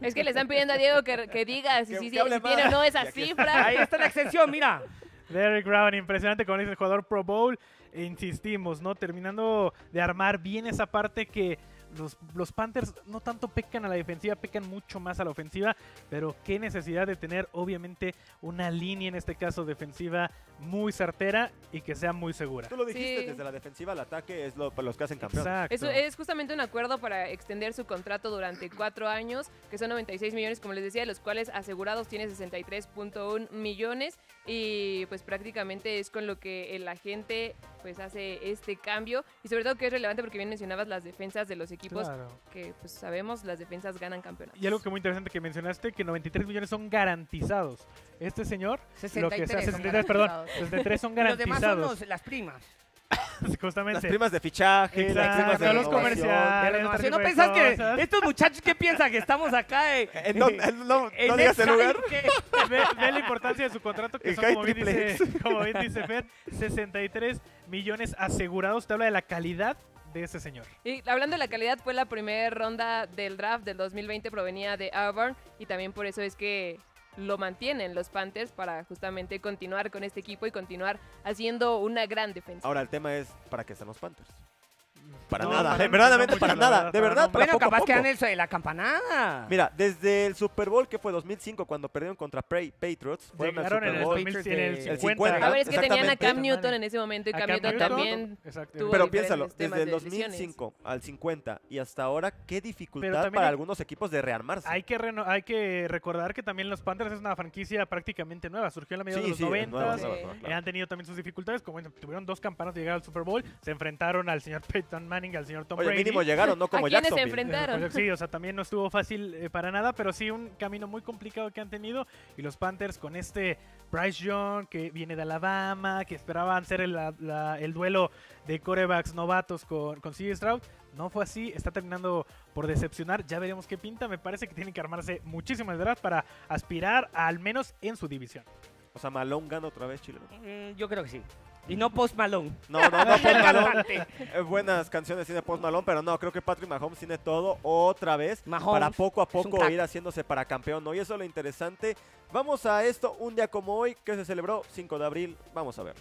Es que le están pidiendo a Diego que diga si tiene o no esa cifra. Ahí está la extensión, mira. Derrick Brown, impresionante, como dice el jugador Pro Bowl, insistimos, ¿no? Terminando de armar bien esa parte que... Los Panthers no tanto pecan a la defensiva, pecan mucho más a la ofensiva, pero qué necesidad de tener obviamente una línea, en este caso defensiva, muy certera y que sea muy segura. Tú lo dijiste, sí. Desde la defensiva al ataque es para los que hacen campeones. Exacto. Eso es justamente un acuerdo para extender su contrato durante 4 años, que son 96 millones, como les decía, de los cuales asegurados tiene 63.1 millones y pues prácticamente es con lo que la gente pues hace este cambio, y sobre todo que es relevante porque bien mencionabas las defensas de los equipos, claro, que pues sabemos las defensas ganan campeonatos. Y algo que muy interesante que mencionaste, que 93 millones son garantizados. Este señor, 63 son garantizados. Los demás son las primas. Justamente. Las primas de fichaje, las primas de los comerciales. ¿No pensás que estos muchachos qué piensan? Que estamos acá no digas el lugar. Ve la importancia de su contrato, que son, como bien dice Fer, 63 millones asegurados. Te habla de la calidad de ese señor. Y hablando de la calidad, fue la primera ronda del draft del 2020, provenía de Auburn, y también por eso es que lo mantienen los Panthers, para justamente continuar con este equipo y continuar haciendo una gran defensa. Ahora el tema es, ¿para qué están los Panthers? Para nada. Bueno, capaz que dan la campanada. Mira, desde el Super Bowl, que fue 2005, cuando perdieron contra Patriots. Llegaron en el 50. A ver, es que tenían a Cam Newton en ese momento, y Cam Newton también tuvo. Pero piénsalo, desde el 2005 al 50 y hasta ahora, qué dificultad para algunos equipos de rearmarse. Hay que recordar que también los Panthers es una franquicia prácticamente nueva, surgió en la mediados de los 90. Han tenido también sus dificultades, como tuvieron 2 campanas de llegar al Super Bowl, se enfrentaron al señor Peyton Manning, al señor Tom Brady. Mínimo llegaron, no como Jacksonville. ¿A quiénes se enfrentaron? Sí, o sea, también no estuvo fácil para nada, pero sí un camino muy complicado que han tenido, y los Panthers con este Bryce Young, que viene de Alabama, que esperaban ser el duelo de quarterbacks novatos con C.J. Stroud. No fue así, está terminando por decepcionar. Ya veremos qué pinta. Me parece que tienen que armarse muchísimo el draft para aspirar al menos en su división. O sea, Malone gana otra vez Chile, ¿no? Yo creo que sí. Y no Post Malone. No, no, no Post Malone. Buenas canciones tiene Post Malone, pero no, creo que Patrick Mahomes tiene todo otra vez. Mahomes, para poco a poco ir haciéndose para campeón, ¿no? Y eso es lo interesante. Vamos a esto, un día como hoy, que se celebró 5 de abril. Vamos a verlo.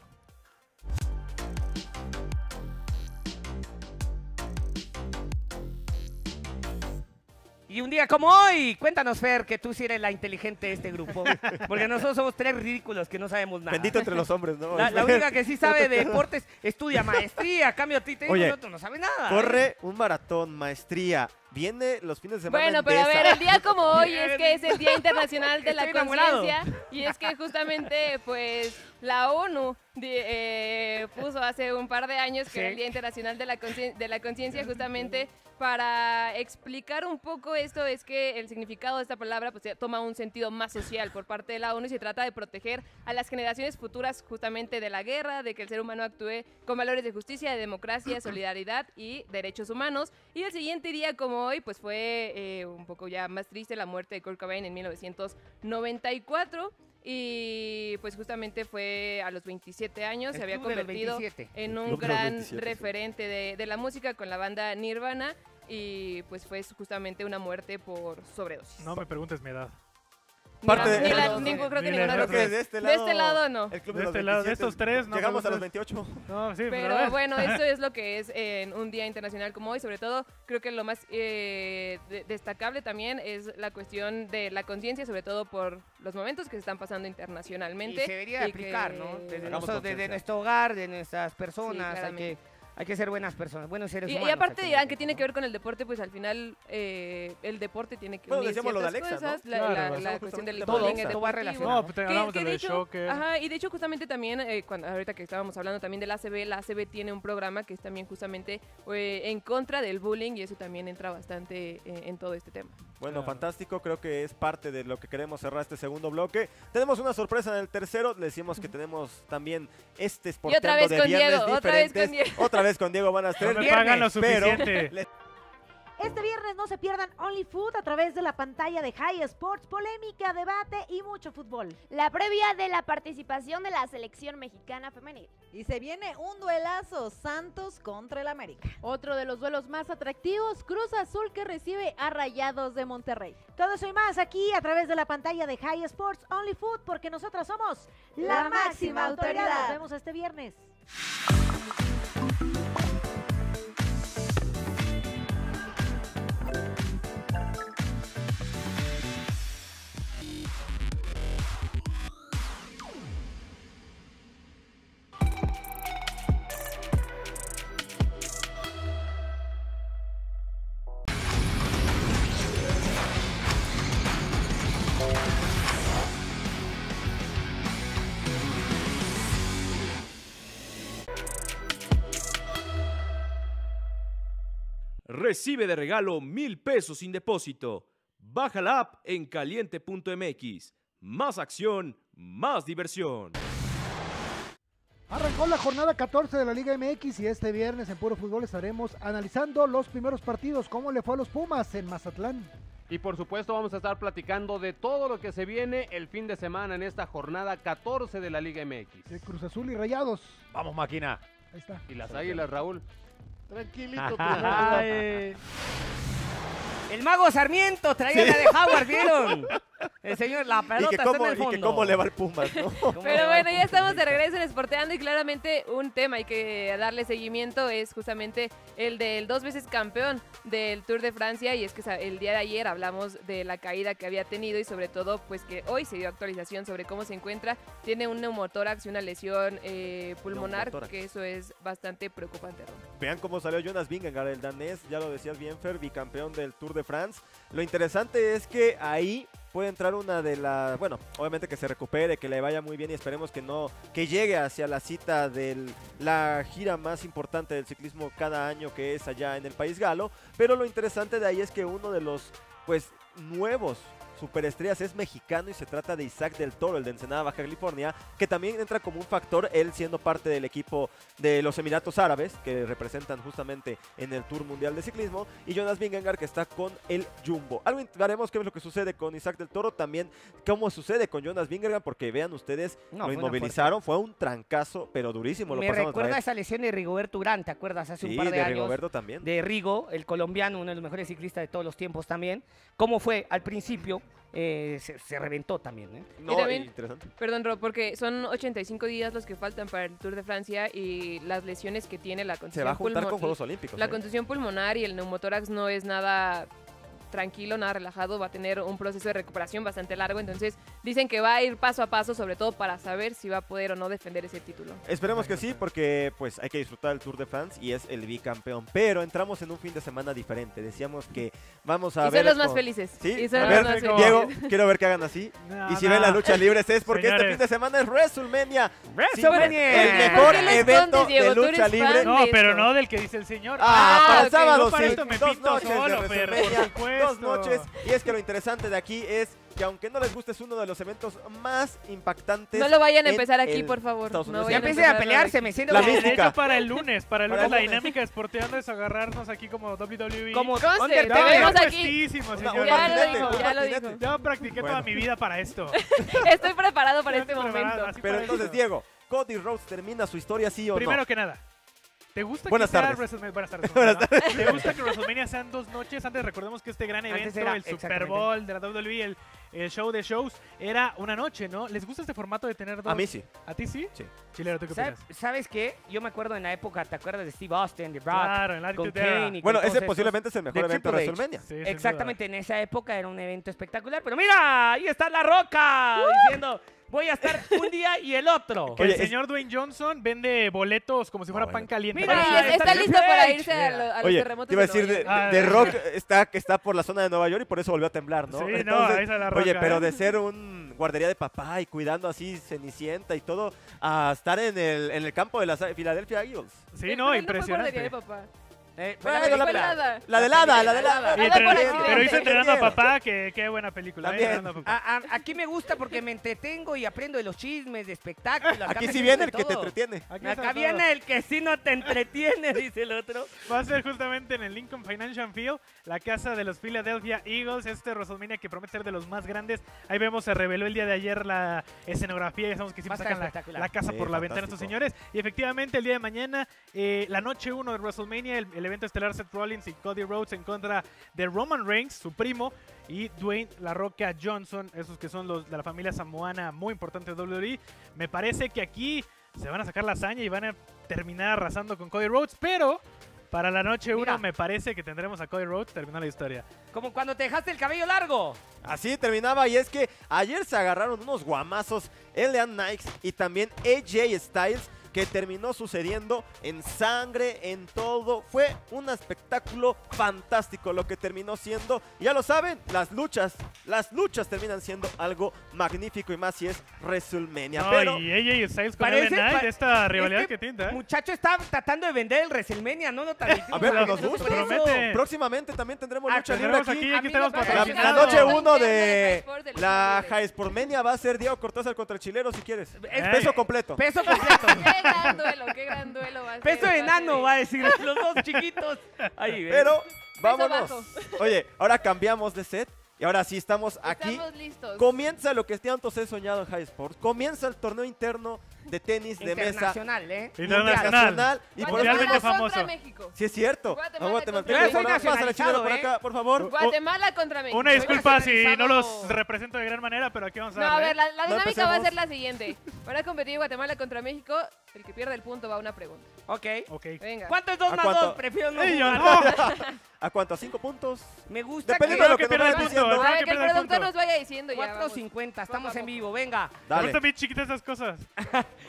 Y un día como hoy, cuéntanos, Fer, que tú sí eres la inteligente de este grupo. Porque nosotros somos tres ridículos que no sabemos nada. Bendito entre los hombres, ¿no? La única que sí sabe de deportes estudia maestría. A cambio, a ti te digo, no, tú no sabes nada. Corre un maratón, maestría. Viene los fines de semana. Bueno, pero Endesa. A ver, el día como hoy es que es el Día Internacional de la Conciencia. Y es que justamente, pues, la ONU puso hace un par de años que era el Día Internacional de la Conciencia, justamente. Para explicar un poco esto, es que el significado de esta palabra pues, toma un sentido más social por parte de la ONU y se trata de proteger a las generaciones futuras justamente de la guerra, de que el ser humano actúe con valores de justicia, de democracia, solidaridad y derechos humanos. Y el siguiente día como hoy pues fue un poco ya más triste la muerte de Kurt Cobain en 1994. Y pues justamente fue a los 27 años, se había convertido en un gran referente de la música con la banda Nirvana y pues fue justamente una muerte por sobredosis. No me preguntes mi edad. Creo que de este lado. De este lado no. El club de este lado, de estos tres no. Llegamos a los 28. No, sí, pero bueno, esto es lo que es en un día internacional como hoy. Sobre todo, creo que lo más destacable también es la cuestión de la conciencia, sobre todo por los momentos que se están pasando internacionalmente. Y se debería aplicar, ¿no? Desde nuestro hogar, de nuestras personas, sí, hay que ser buenas personas, buenos seres humanos. Y aparte dirán que tiene que ver con el deporte, pues al final el deporte tiene que unir ciertas cosas, ¿no? La cuestión del bullying deportivo. No, pues hablamos del choque. Ajá, y de hecho justamente también, ahorita que estábamos hablando también de la ACB tiene un programa que es también justamente en contra del bullying y eso también entra bastante en todo este tema. Bueno, fantástico, creo que es parte de lo que queremos cerrar este segundo bloque. Tenemos una sorpresa en el tercero, le decimos que tenemos también este Esporteando de viernes diferentes. Otra vez con Diego van a hacer no me pagan lo suficiente. Este viernes no se pierdan Only Food a través de la pantalla de High Sports, polémica, debate y mucho fútbol. La previa de la participación de la selección mexicana femenil. Y se viene un duelazo Santos contra el América. Otro de los duelos más atractivos, Cruz Azul que recibe a Rayados de Monterrey. Todo eso y más aquí a través de la pantalla de High Sports, Only Food, porque nosotras somos la máxima autoridad. Nos vemos este viernes. Recibe de regalo 1000 pesos sin depósito. Baja la app en caliente.mx. Más acción, más diversión. Arrancó la jornada 14 de la Liga MX y este viernes en Puro Fútbol estaremos analizando los primeros partidos, cómo le fue a los Pumas en Mazatlán. Y por supuesto vamos a estar platicando de todo lo que se viene el fin de semana en esta jornada 14 de la Liga MX. De Cruz Azul y Rayados. Vamos, máquina. Ahí está. Y las Águilas, Raúl. Tranquilito. El mago Sarmiento traía la de Howard, ¿vieron? El señor, la pelota está en el fondo. Y que cómo le va el Pumas, ¿no? Pero bueno, ya estamos de regreso en Esporteando y claramente un tema hay que darle seguimiento es justamente el del 2 veces campeón del Tour de Francia y es que el día de ayer hablamos de la caída que había tenido y sobre todo pues que hoy se dio actualización sobre cómo se encuentra. Tiene un neumotórax y una lesión pulmonar, que eso es bastante preocupante, Ron. Vean cómo salió Jonas Vingegaard, el danés, ya lo decías bien, Fer, bicampeón del Tour de France. Lo interesante es que ahí puede entrar una de las, bueno, obviamente que se recupere, que le vaya muy bien y esperemos que no, que llegue hacia la cita de la gira más importante del ciclismo cada año, que es allá en el país galo, pero lo interesante de ahí es que uno de los, pues, nuevos superestrellas es mexicano y se trata de Isaac del Toro, el de Ensenada, Baja California, que también entra como un factor, él siendo parte del equipo de los Emiratos Árabes, que representan justamente en el Tour Mundial de Ciclismo, y Jonas Vingegaard, que está con el Jumbo. Algo veremos qué es lo que sucede con Isaac del Toro, también cómo sucede con Jonas Vingegaard, porque vean ustedes, lo inmovilizaron, fue un trancazo, pero durísimo. Me recuerda esa lesión de Rigoberto Urán, ¿te acuerdas? Hace un par de años. Rigoberto también. De Rigo, el colombiano, uno de los mejores ciclistas de todos los tiempos también. ¿Cómo fue al principio? Se reventó también, ¿eh? No, y también, interesante. Perdón, Rob, porque son 85 días los que faltan para el Tour de Francia y las lesiones que tiene la contusión. Se va a juntar con Juegos Olímpicos. La contusión pulmonar y el neumotórax no es nada tranquilo, nada relajado, va a tener un proceso de recuperación bastante largo, entonces dicen que va a ir paso a paso, sobre todo para saber si va a poder o no defender ese título. Esperemos que sí, porque pues hay que disfrutar el Tour de France y es el bicampeón, pero entramos en un fin de semana diferente, decíamos que vamos a ver... son los más felices. Sí, y son a ver, más felices. Diego, quiero ver que hagan así, no, y si ven la lucha libre es porque señores, este fin de semana es WrestleMania. WrestleMania. El mejor evento de lucha libre. No, pero no del que dice el señor. Ah, para sábado sí, dos noches de WrestleMania. Dos noches, y es que lo interesante de aquí es que aunque no les guste, es uno de los eventos más impactantes. No lo vayan a empezar aquí, por favor. No ya empiecen a pelearse, me siento... De hecho, para el lunes la dinámica esporteando es agarrarnos aquí como WWE. Como Undertaker. Te vemos aquí. Ya lo dijo. Yo practiqué toda mi vida para esto. Estoy preparado para este momento. Pero entonces, Diego, ¿Cody Rhodes termina su historia sí o no? Primero que nada, ¿te gusta que sea WrestleMania? Buenas tardes. ¿Te gusta que WrestleMania sean dos noches? Antes recordemos que este gran evento, el Super Bowl de la WWE, el show de shows, era una noche, ¿no? ¿Les gusta este formato de tener dos? A mí sí. ¿A ti sí? Sí. Chilero, ¿tú qué opinas? ¿Sabes qué? Yo me acuerdo en la época, ¿te acuerdas de Steve Austin, de Brock? Claro, en la Attitude Era. Bueno, ese posiblemente es el mejor evento de WrestleMania. Sí, exactamente, en esa época era un evento espectacular. Pero mira, ahí está La Roca diciendo... voy a estar un día y el otro. Oye, el señor Dwayne Johnson vende boletos como si fuera pan caliente. Mira, está listo para irse a los terremotos. Te iba a decir, de Rock está por la zona de Nueva York y por eso volvió a temblar, ¿no? Sí, entonces, no, esa es La Roca. Oye, pero de ser un guardería de papá y cuidando así Cenicienta y todo, a estar en el campo de la Philadelphia Eagles. Sí, no, impresionante. Guardería de papá. La de Lada. Pero hizo Entrenando a Papá, que qué buena película. Aquí me gusta porque me entretengo y aprendo de los chismes, de espectáculos. Aquí sí viene el que te entretiene. Acá viene el que sí no te entretiene, dice el otro. Va a ser justamente en el Lincoln Financial Field, la casa de los Philadelphia Eagles, este WrestleMania que promete ser de los más grandes. Ahí vemos, se reveló el día de ayer la escenografía, ya sabemos que siempre sacan la casa por la ventana estos señores. Y efectivamente el día de mañana, la noche 1 de WrestleMania, el evento estelar Seth Rollins y Cody Rhodes en contra de Roman Reigns, su primo, y Dwayne La Roca Johnson, esos que son los de la familia samoana muy importante de WWE. Me parece que aquí se van a sacar la hazaña y van a terminar arrasando con Cody Rhodes, pero para la noche 1 me parece que tendremos a Cody Rhodes terminar la historia. Como cuando te dejaste el cabello largo. Así terminaba, y es que ayer se agarraron unos guamazos LA Knights y también AJ Styles, que terminó sucediendo en sangre, en todo. Fue un espectáculo fantástico lo que terminó siendo. Ya lo saben, las luchas terminan siendo algo magnífico, y más si es WrestleMania. No, pero y Styles con parece, Night, esta rivalidad que tinta. Muchacho está tratando de vender el WrestleMania, no lo traducimos. A ver, nos gusta. Próximamente también tendremos lucha libre aquí tenemos la noche 1 de la High Sportmania va a ser Diego Cortázar contra el Chilero, si quieres. Peso completo. Qué gran duelo va a ser. Peso enano va a decir, los dos chiquitos. Ahí ves. Pero vámonos. Oye, ahora cambiamos de set y ahora sí estamos aquí. Estamos listos. Comienza lo que tantos he soñado en High Sports. Comienza el torneo interno de tenis de mesa. Internacional, ¿eh? Internacional. Y mundialmente famoso. Sí, es cierto. Guatemala contra México. Una disculpa si no los represento de gran manera, pero aquí vamos a ver. No, a ver, la dinámica va a ser la siguiente. Para competir Guatemala contra México, el que pierda el punto va a una pregunta. Ok. Venga. ¿Cuánto es 2 más 2? Prefiero no. ¿A cuánto? ¿A 5 puntos? Me gusta. Dependiendo de lo que pierda el punto. A ver, que el productor nos vaya diciendo ya. 4.50, estamos en vivo, venga. Me gustan bien chiquitas esas cosas.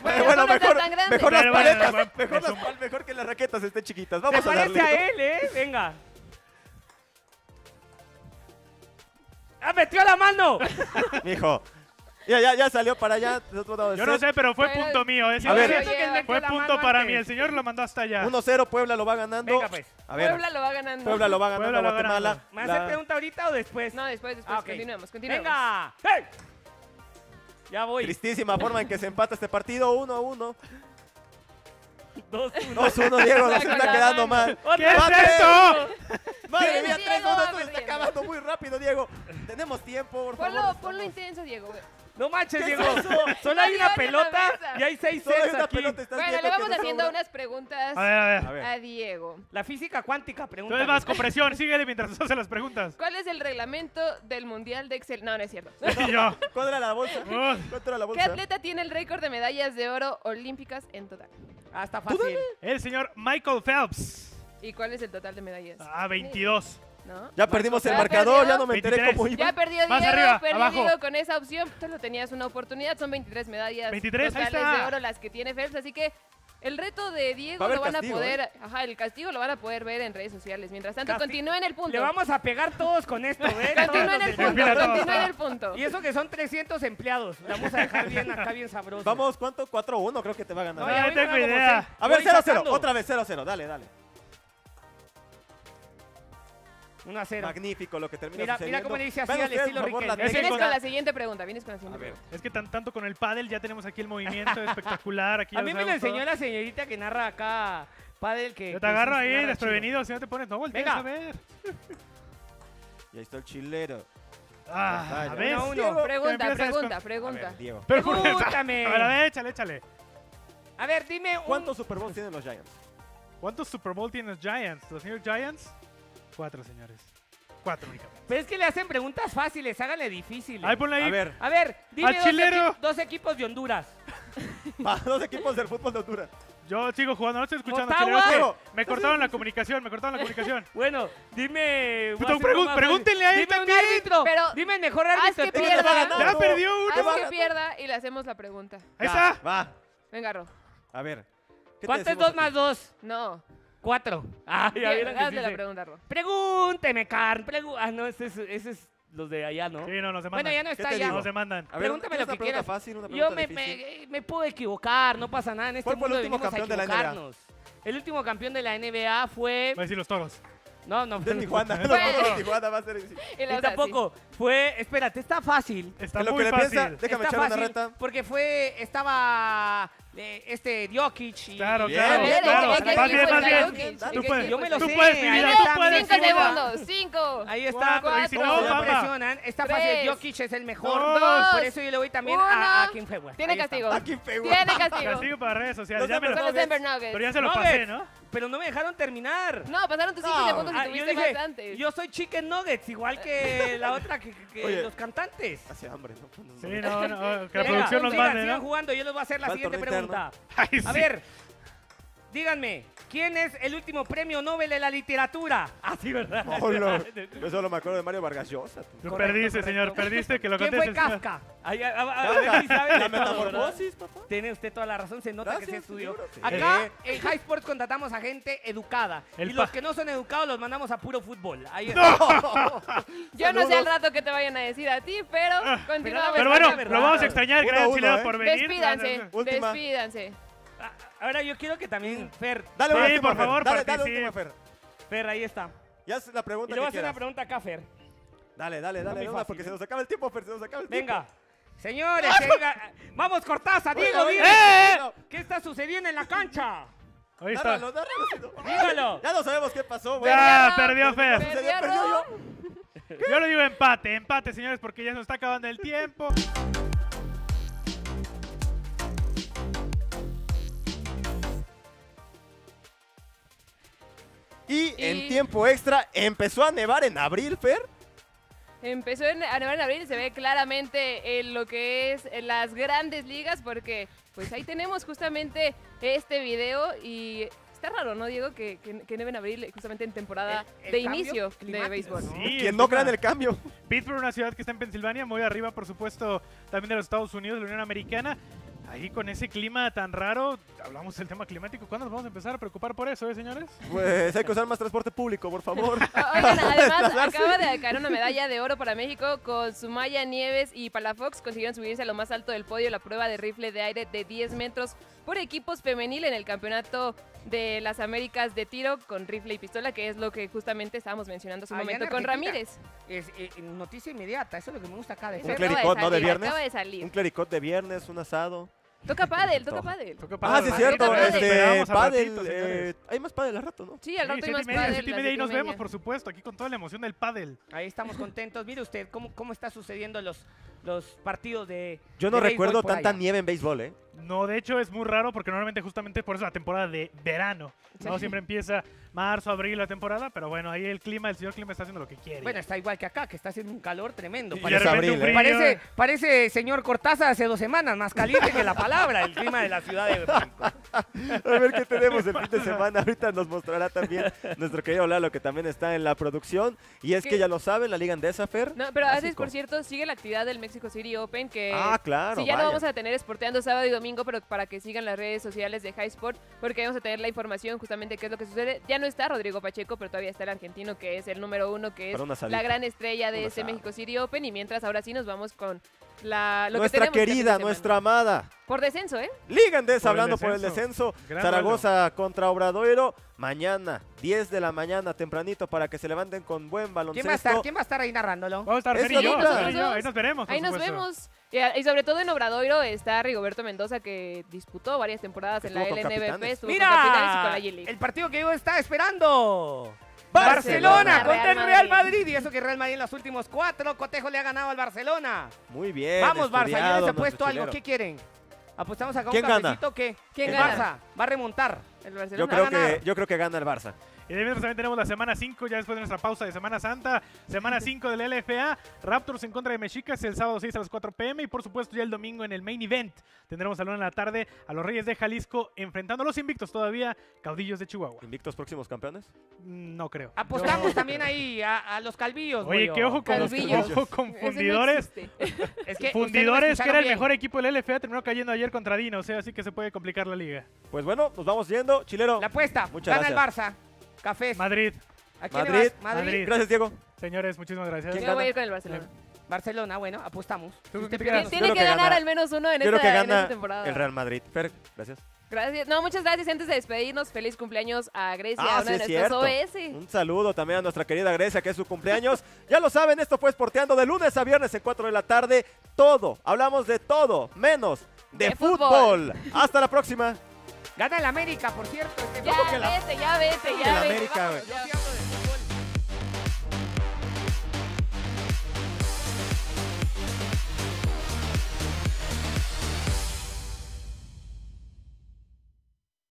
Bueno, mejor las paletas, mejor que las raquetas estén chiquitas. Vamos a darle. Se parece a él, ¿eh? Venga. ¡Ah, metió la mano! Mijo, Ya salió para allá. Yo no sé, pero fue punto mío. A ver, fue punto para mí. El señor lo mandó hasta allá. 1-0, Puebla lo va ganando. Venga, pues. A ver. Puebla lo va ganando. Puebla lo va ganando a Guatemala. ¿Me hace pregunta ahorita o después? No, después. Ah, okay. Continuemos. ¡Venga! ¡Hey! Ya voy. Tristísima forma en que se empata este partido. 1-1. 2-1. 2-1, Diego. Nos está quedando mal. ¿Qué es esto? Madre mía, 3-1. Esto se está acabando muy rápido, Diego. Tenemos tiempo, por favor. Ponlo intenso, Diego. No manches, Diego. Solo hay una pelota y hay 6 sets aquí. Bueno, le vamos haciendo unas preguntas a Diego. La física cuántica, pregunta. Entonces vas con presión, síguele mientras hace las preguntas. ¿Cuál es el reglamento del Mundial de Excel? No, no es cierto. Contra la bolsa. ¿Qué atleta tiene el récord de medallas de oro olímpicas en total? Ah, está fácil. El señor Michael Phelps. ¿Y cuál es el total de medallas? Ah, 22. ¿No? Ya perdimos el marcador, ya no me enteré cómo iba. Ya perdió Diego, Diego con esa opción. Tú lo tenías una oportunidad, son 23 medallas totales de oro las que tiene Phelps, así que el reto de Diego lo van a poder, el castigo lo van a poder ver en redes sociales. Mientras tanto, continúen el punto. Le vamos a pegar todos con esto, ¿eh? Continúen el punto, continúen el punto. Y eso que son 300 empleados, la vamos a dejar bien acá, bien sabroso. Vamos, ¿cuánto? 4-1 creo que te va a ganar. No, ya no tengo idea. A ver, 0-0, otra vez 0-0, dale. 1-0. Magnífico lo que termina sucediendo. Mira cómo le dice así al estilo riqueño. Vienes con la siguiente pregunta, Es que tanto con el pádel ya tenemos aquí el movimiento espectacular. Aquí a mí me lo enseñó la señorita que narra acá pádel que... Yo te agarro ahí desprevenido, si no te pones, no voltees. Venga. A ver. Y ahí está el chilero. Ah, a ver, Diego. Pregunta. Diego. Pregúntame. A ver, échale. A ver, dime un... ¿Cuántos Super Bowl tienen los Giants? ¿Los New York Giants? 4, señores. 4 únicamente. Pero es que le hacen preguntas fáciles, háganle difíciles. Ahí ponle ahí. A ver, dime dos equipos de Honduras. Dos equipos del fútbol de Honduras. Yo sigo jugando, no estoy escuchando. Me cortaron la comunicación. Bueno, dime... Pregúntenle a él también. Dime el mejor árbitro. Haz que pierda. Ya perdió uno. Haz que pierda y le hacemos la pregunta. Ahí está. Va. Venga, Ro. A ver. ¿Cuánto es 2 más 2? No. 4. Hazle la pregunta, Ro. Pregúnteme, Carl. No, ese es los de allá, ¿no? Sí, no, nos demandan. Bueno, ya no está allá. Nos demandan. A ver, pregúntame lo que quieras. Yo me puedo equivocar, no pasa nada. En este mundo venimos a equivocarnos. El último campeón de la NBA fue... Voy a decir los Toros. No. De Tijuana. Tijuana va a ser... Y tampoco fue... Espérate, está fácil. Está muy fácil. Déjame echar una reta. Porque fue... Estaba... Djokic y... Claro. Más bien. Yo me lo sé. Tú puedes, mira, tú puedes. 5 segundos. Ahí está. 4, no presionan. Está fácil. Djokic es el mejor. 2. Por eso yo le voy también a Kim Fegua. Tiene castigo. Castigo para redes sociales. Ya me lo... Pero ya se lo pasé, ¿no? Pero no me dejaron terminar. No, pasaron tus 5 segundos y tuviste más antes. Yo soy Chicken Nuggets, igual que la otra, que los cantantes. Hace hambre, ¿no? Sí, no. Que la producción nos mande, ¿no? Sigan jugando. Yo les voy a hacer la siguiente pregunta. A ver, díganme, ¿quién es el último premio Nobel de la literatura? Ah, sí, ¿verdad? Yo solo me acuerdo de Mario Vargas Llosa. Perdiste, señor, perdiste. ¿Quién fue Kafka? La metamorfosis, papá. Tiene usted toda la razón, se nota que se estudió. Acá en High Sports contratamos a gente educada. Y los que no son educados los mandamos a puro fútbol. Yo no sé al rato que te vayan a decir a ti, pero continuamos. Pero bueno, lo vamos a extrañar. Gracias, Chileo, por venir. Despídanse. Ahora yo quiero que también Fer... Dale una última, por favor. Dale última, Fer. Fer, ahí está. Ya es la pregunta que quieras. Y le voy a hacer una pregunta acá, Fer. Dale, porque se nos acaba el tiempo, Fer, Venga. Señores, vamos, Cortázar, Diego, ¿qué está sucediendo en la cancha? Ahí está. Dígalo. Ya no sabemos qué pasó. Ya, perdió Fer. Yo le digo empate, señores, porque ya se nos está acabando el tiempo. Y en tiempo extra empezó a nevar en abril, Fer. Empezó a nevar en abril y se ve claramente en lo que es en las grandes ligas, porque pues ahí tenemos justamente este video y está raro, ¿no, Diego? Que neve en abril justamente en temporada de inicio de béisbol. Sí, quien no crea en el cambio. Pittsburgh, una ciudad que está en Pensilvania, muy arriba, por supuesto, también de los Estados Unidos, de la Unión Americana. Ahí con ese clima tan raro, hablamos del tema climático. ¿Cuándo nos vamos a empezar a preocupar por eso, señores? Pues hay que usar más transporte público, por favor. Oigan, además acaba de caer una medalla de oro para México con Sumaya Nieves y Palafox. Consiguieron subirse a lo más alto del podio la prueba de rifle de aire de 10 metros por equipos femenil en el Campeonato de las Américas de Tiro con Rifle y Pistola, que es lo que justamente estábamos mencionando hace un momento con Ramírez. Es noticia inmediata, eso es lo que me gusta acá. Un clericot, ¿no? De viernes. Acaba de salir. Un clericot de viernes, un asado. Toca pádel, toca pádel. Ah, sí, es cierto. Pádel, hay más pádel al rato, ¿no? Sí, al rato hay más pádel. 7:30 y nos vemos, por supuesto, aquí con toda la emoción del pádel. Ahí estamos contentos. Mire usted cómo está sucediendo los partidos de... Yo no recuerdo tanta nieve en béisbol, ¿eh? No, de hecho es muy raro porque normalmente justamente por eso la temporada de verano, ¿no? Sí. Siempre empieza marzo, abril la temporada, pero bueno, ahí el señor clima está haciendo lo que quiere. Bueno, está igual que acá, que está haciendo un calor tremendo. Parece señor Cortázar hace 2 semanas, más caliente que la palabra, el clima de la ciudad de México. A ver qué tenemos el fin de semana, ahorita nos mostrará también nuestro querido Lalo, que también está en la producción, y es que ya lo saben, la Liga Endesa, Fer. No, pero antes, por cierto, sigue la actividad del Mexico City Open, que claro, sí, ya lo vamos a tener esporteando sábado y domingo, pero para que sigan las redes sociales de High Sport, porque vamos a tener la información justamente de qué es lo que sucede. Ya no está Rodrigo Pacheco, pero todavía está el argentino, que es el número 1, que es la gran estrella de este México City Open. Y mientras, ahora sí nos vamos con nuestra amada. Por descenso, ¿eh? Liga Endesa hablando por el descenso. Zaragoza contra Obradoiro. Mañana, 10 de la mañana, tempranito, para que se levanten con buen baloncesto. ¿Quién va a estar ahí narrándolo? Vamos a estar Fer y yo. Ahí nos veremos. Ahí nos vemos. Y sobre todo en Obradoiro está Rigoberto Mendoza, que disputó varias temporadas en la LNBP. Estuvo con Capitanes y con la G-League. El partido que yo estaba esperando. Barcelona contra el Real Madrid. Y eso que Real Madrid en los últimos 4 cotejos le ha ganado al Barcelona. Muy bien. Vamos, Barça. Yo les apuesto algo. ¿Qué quieren? Apostamos acá un cafecito que el Barça va a remontar. El Barcelona yo creo que gana el Barça. Y de mientras también tenemos la semana 5, ya después de nuestra pausa de Semana Santa. Semana 5 del LFA, Raptors en contra de Mexicas el sábado 6 a las 4 p.m. Y por supuesto ya el domingo en el Main Event tendremos a la 1 de la tarde a los Reyes de Jalisco enfrentando a los invictos todavía, Caudillos de Chihuahua. ¿Invictos próximos campeones? No creo. Apostamos también ahí a los Calvillos. Oye, que ojo con Fundidores. Es que Fundidores, que era el mejor equipo del LFA, terminó cayendo ayer contra Dino, o sea, así que se puede complicar la liga. Pues bueno, nos vamos yendo. Chilero. La apuesta, gana el Barça. Café. Madrid. Gracias, Diego. Señores, muchísimas gracias. Yo voy a ir con el Barcelona. Barcelona, bueno, apostamos. Tiene que ganar al menos uno en esta temporada. El Real Madrid. Fer, gracias. Gracias. No, muchas gracias. Antes de despedirnos, feliz cumpleaños a Grecia, una de nuestros OS. Un saludo también a nuestra querida Grecia, que es su cumpleaños. Ya lo saben, esto fue Esporteando de lunes a viernes en 4 de la tarde. Todo, hablamos de todo, menos de fútbol. Hasta la próxima. Gana el América, por cierto. Ya vete, ya vete, ya vete.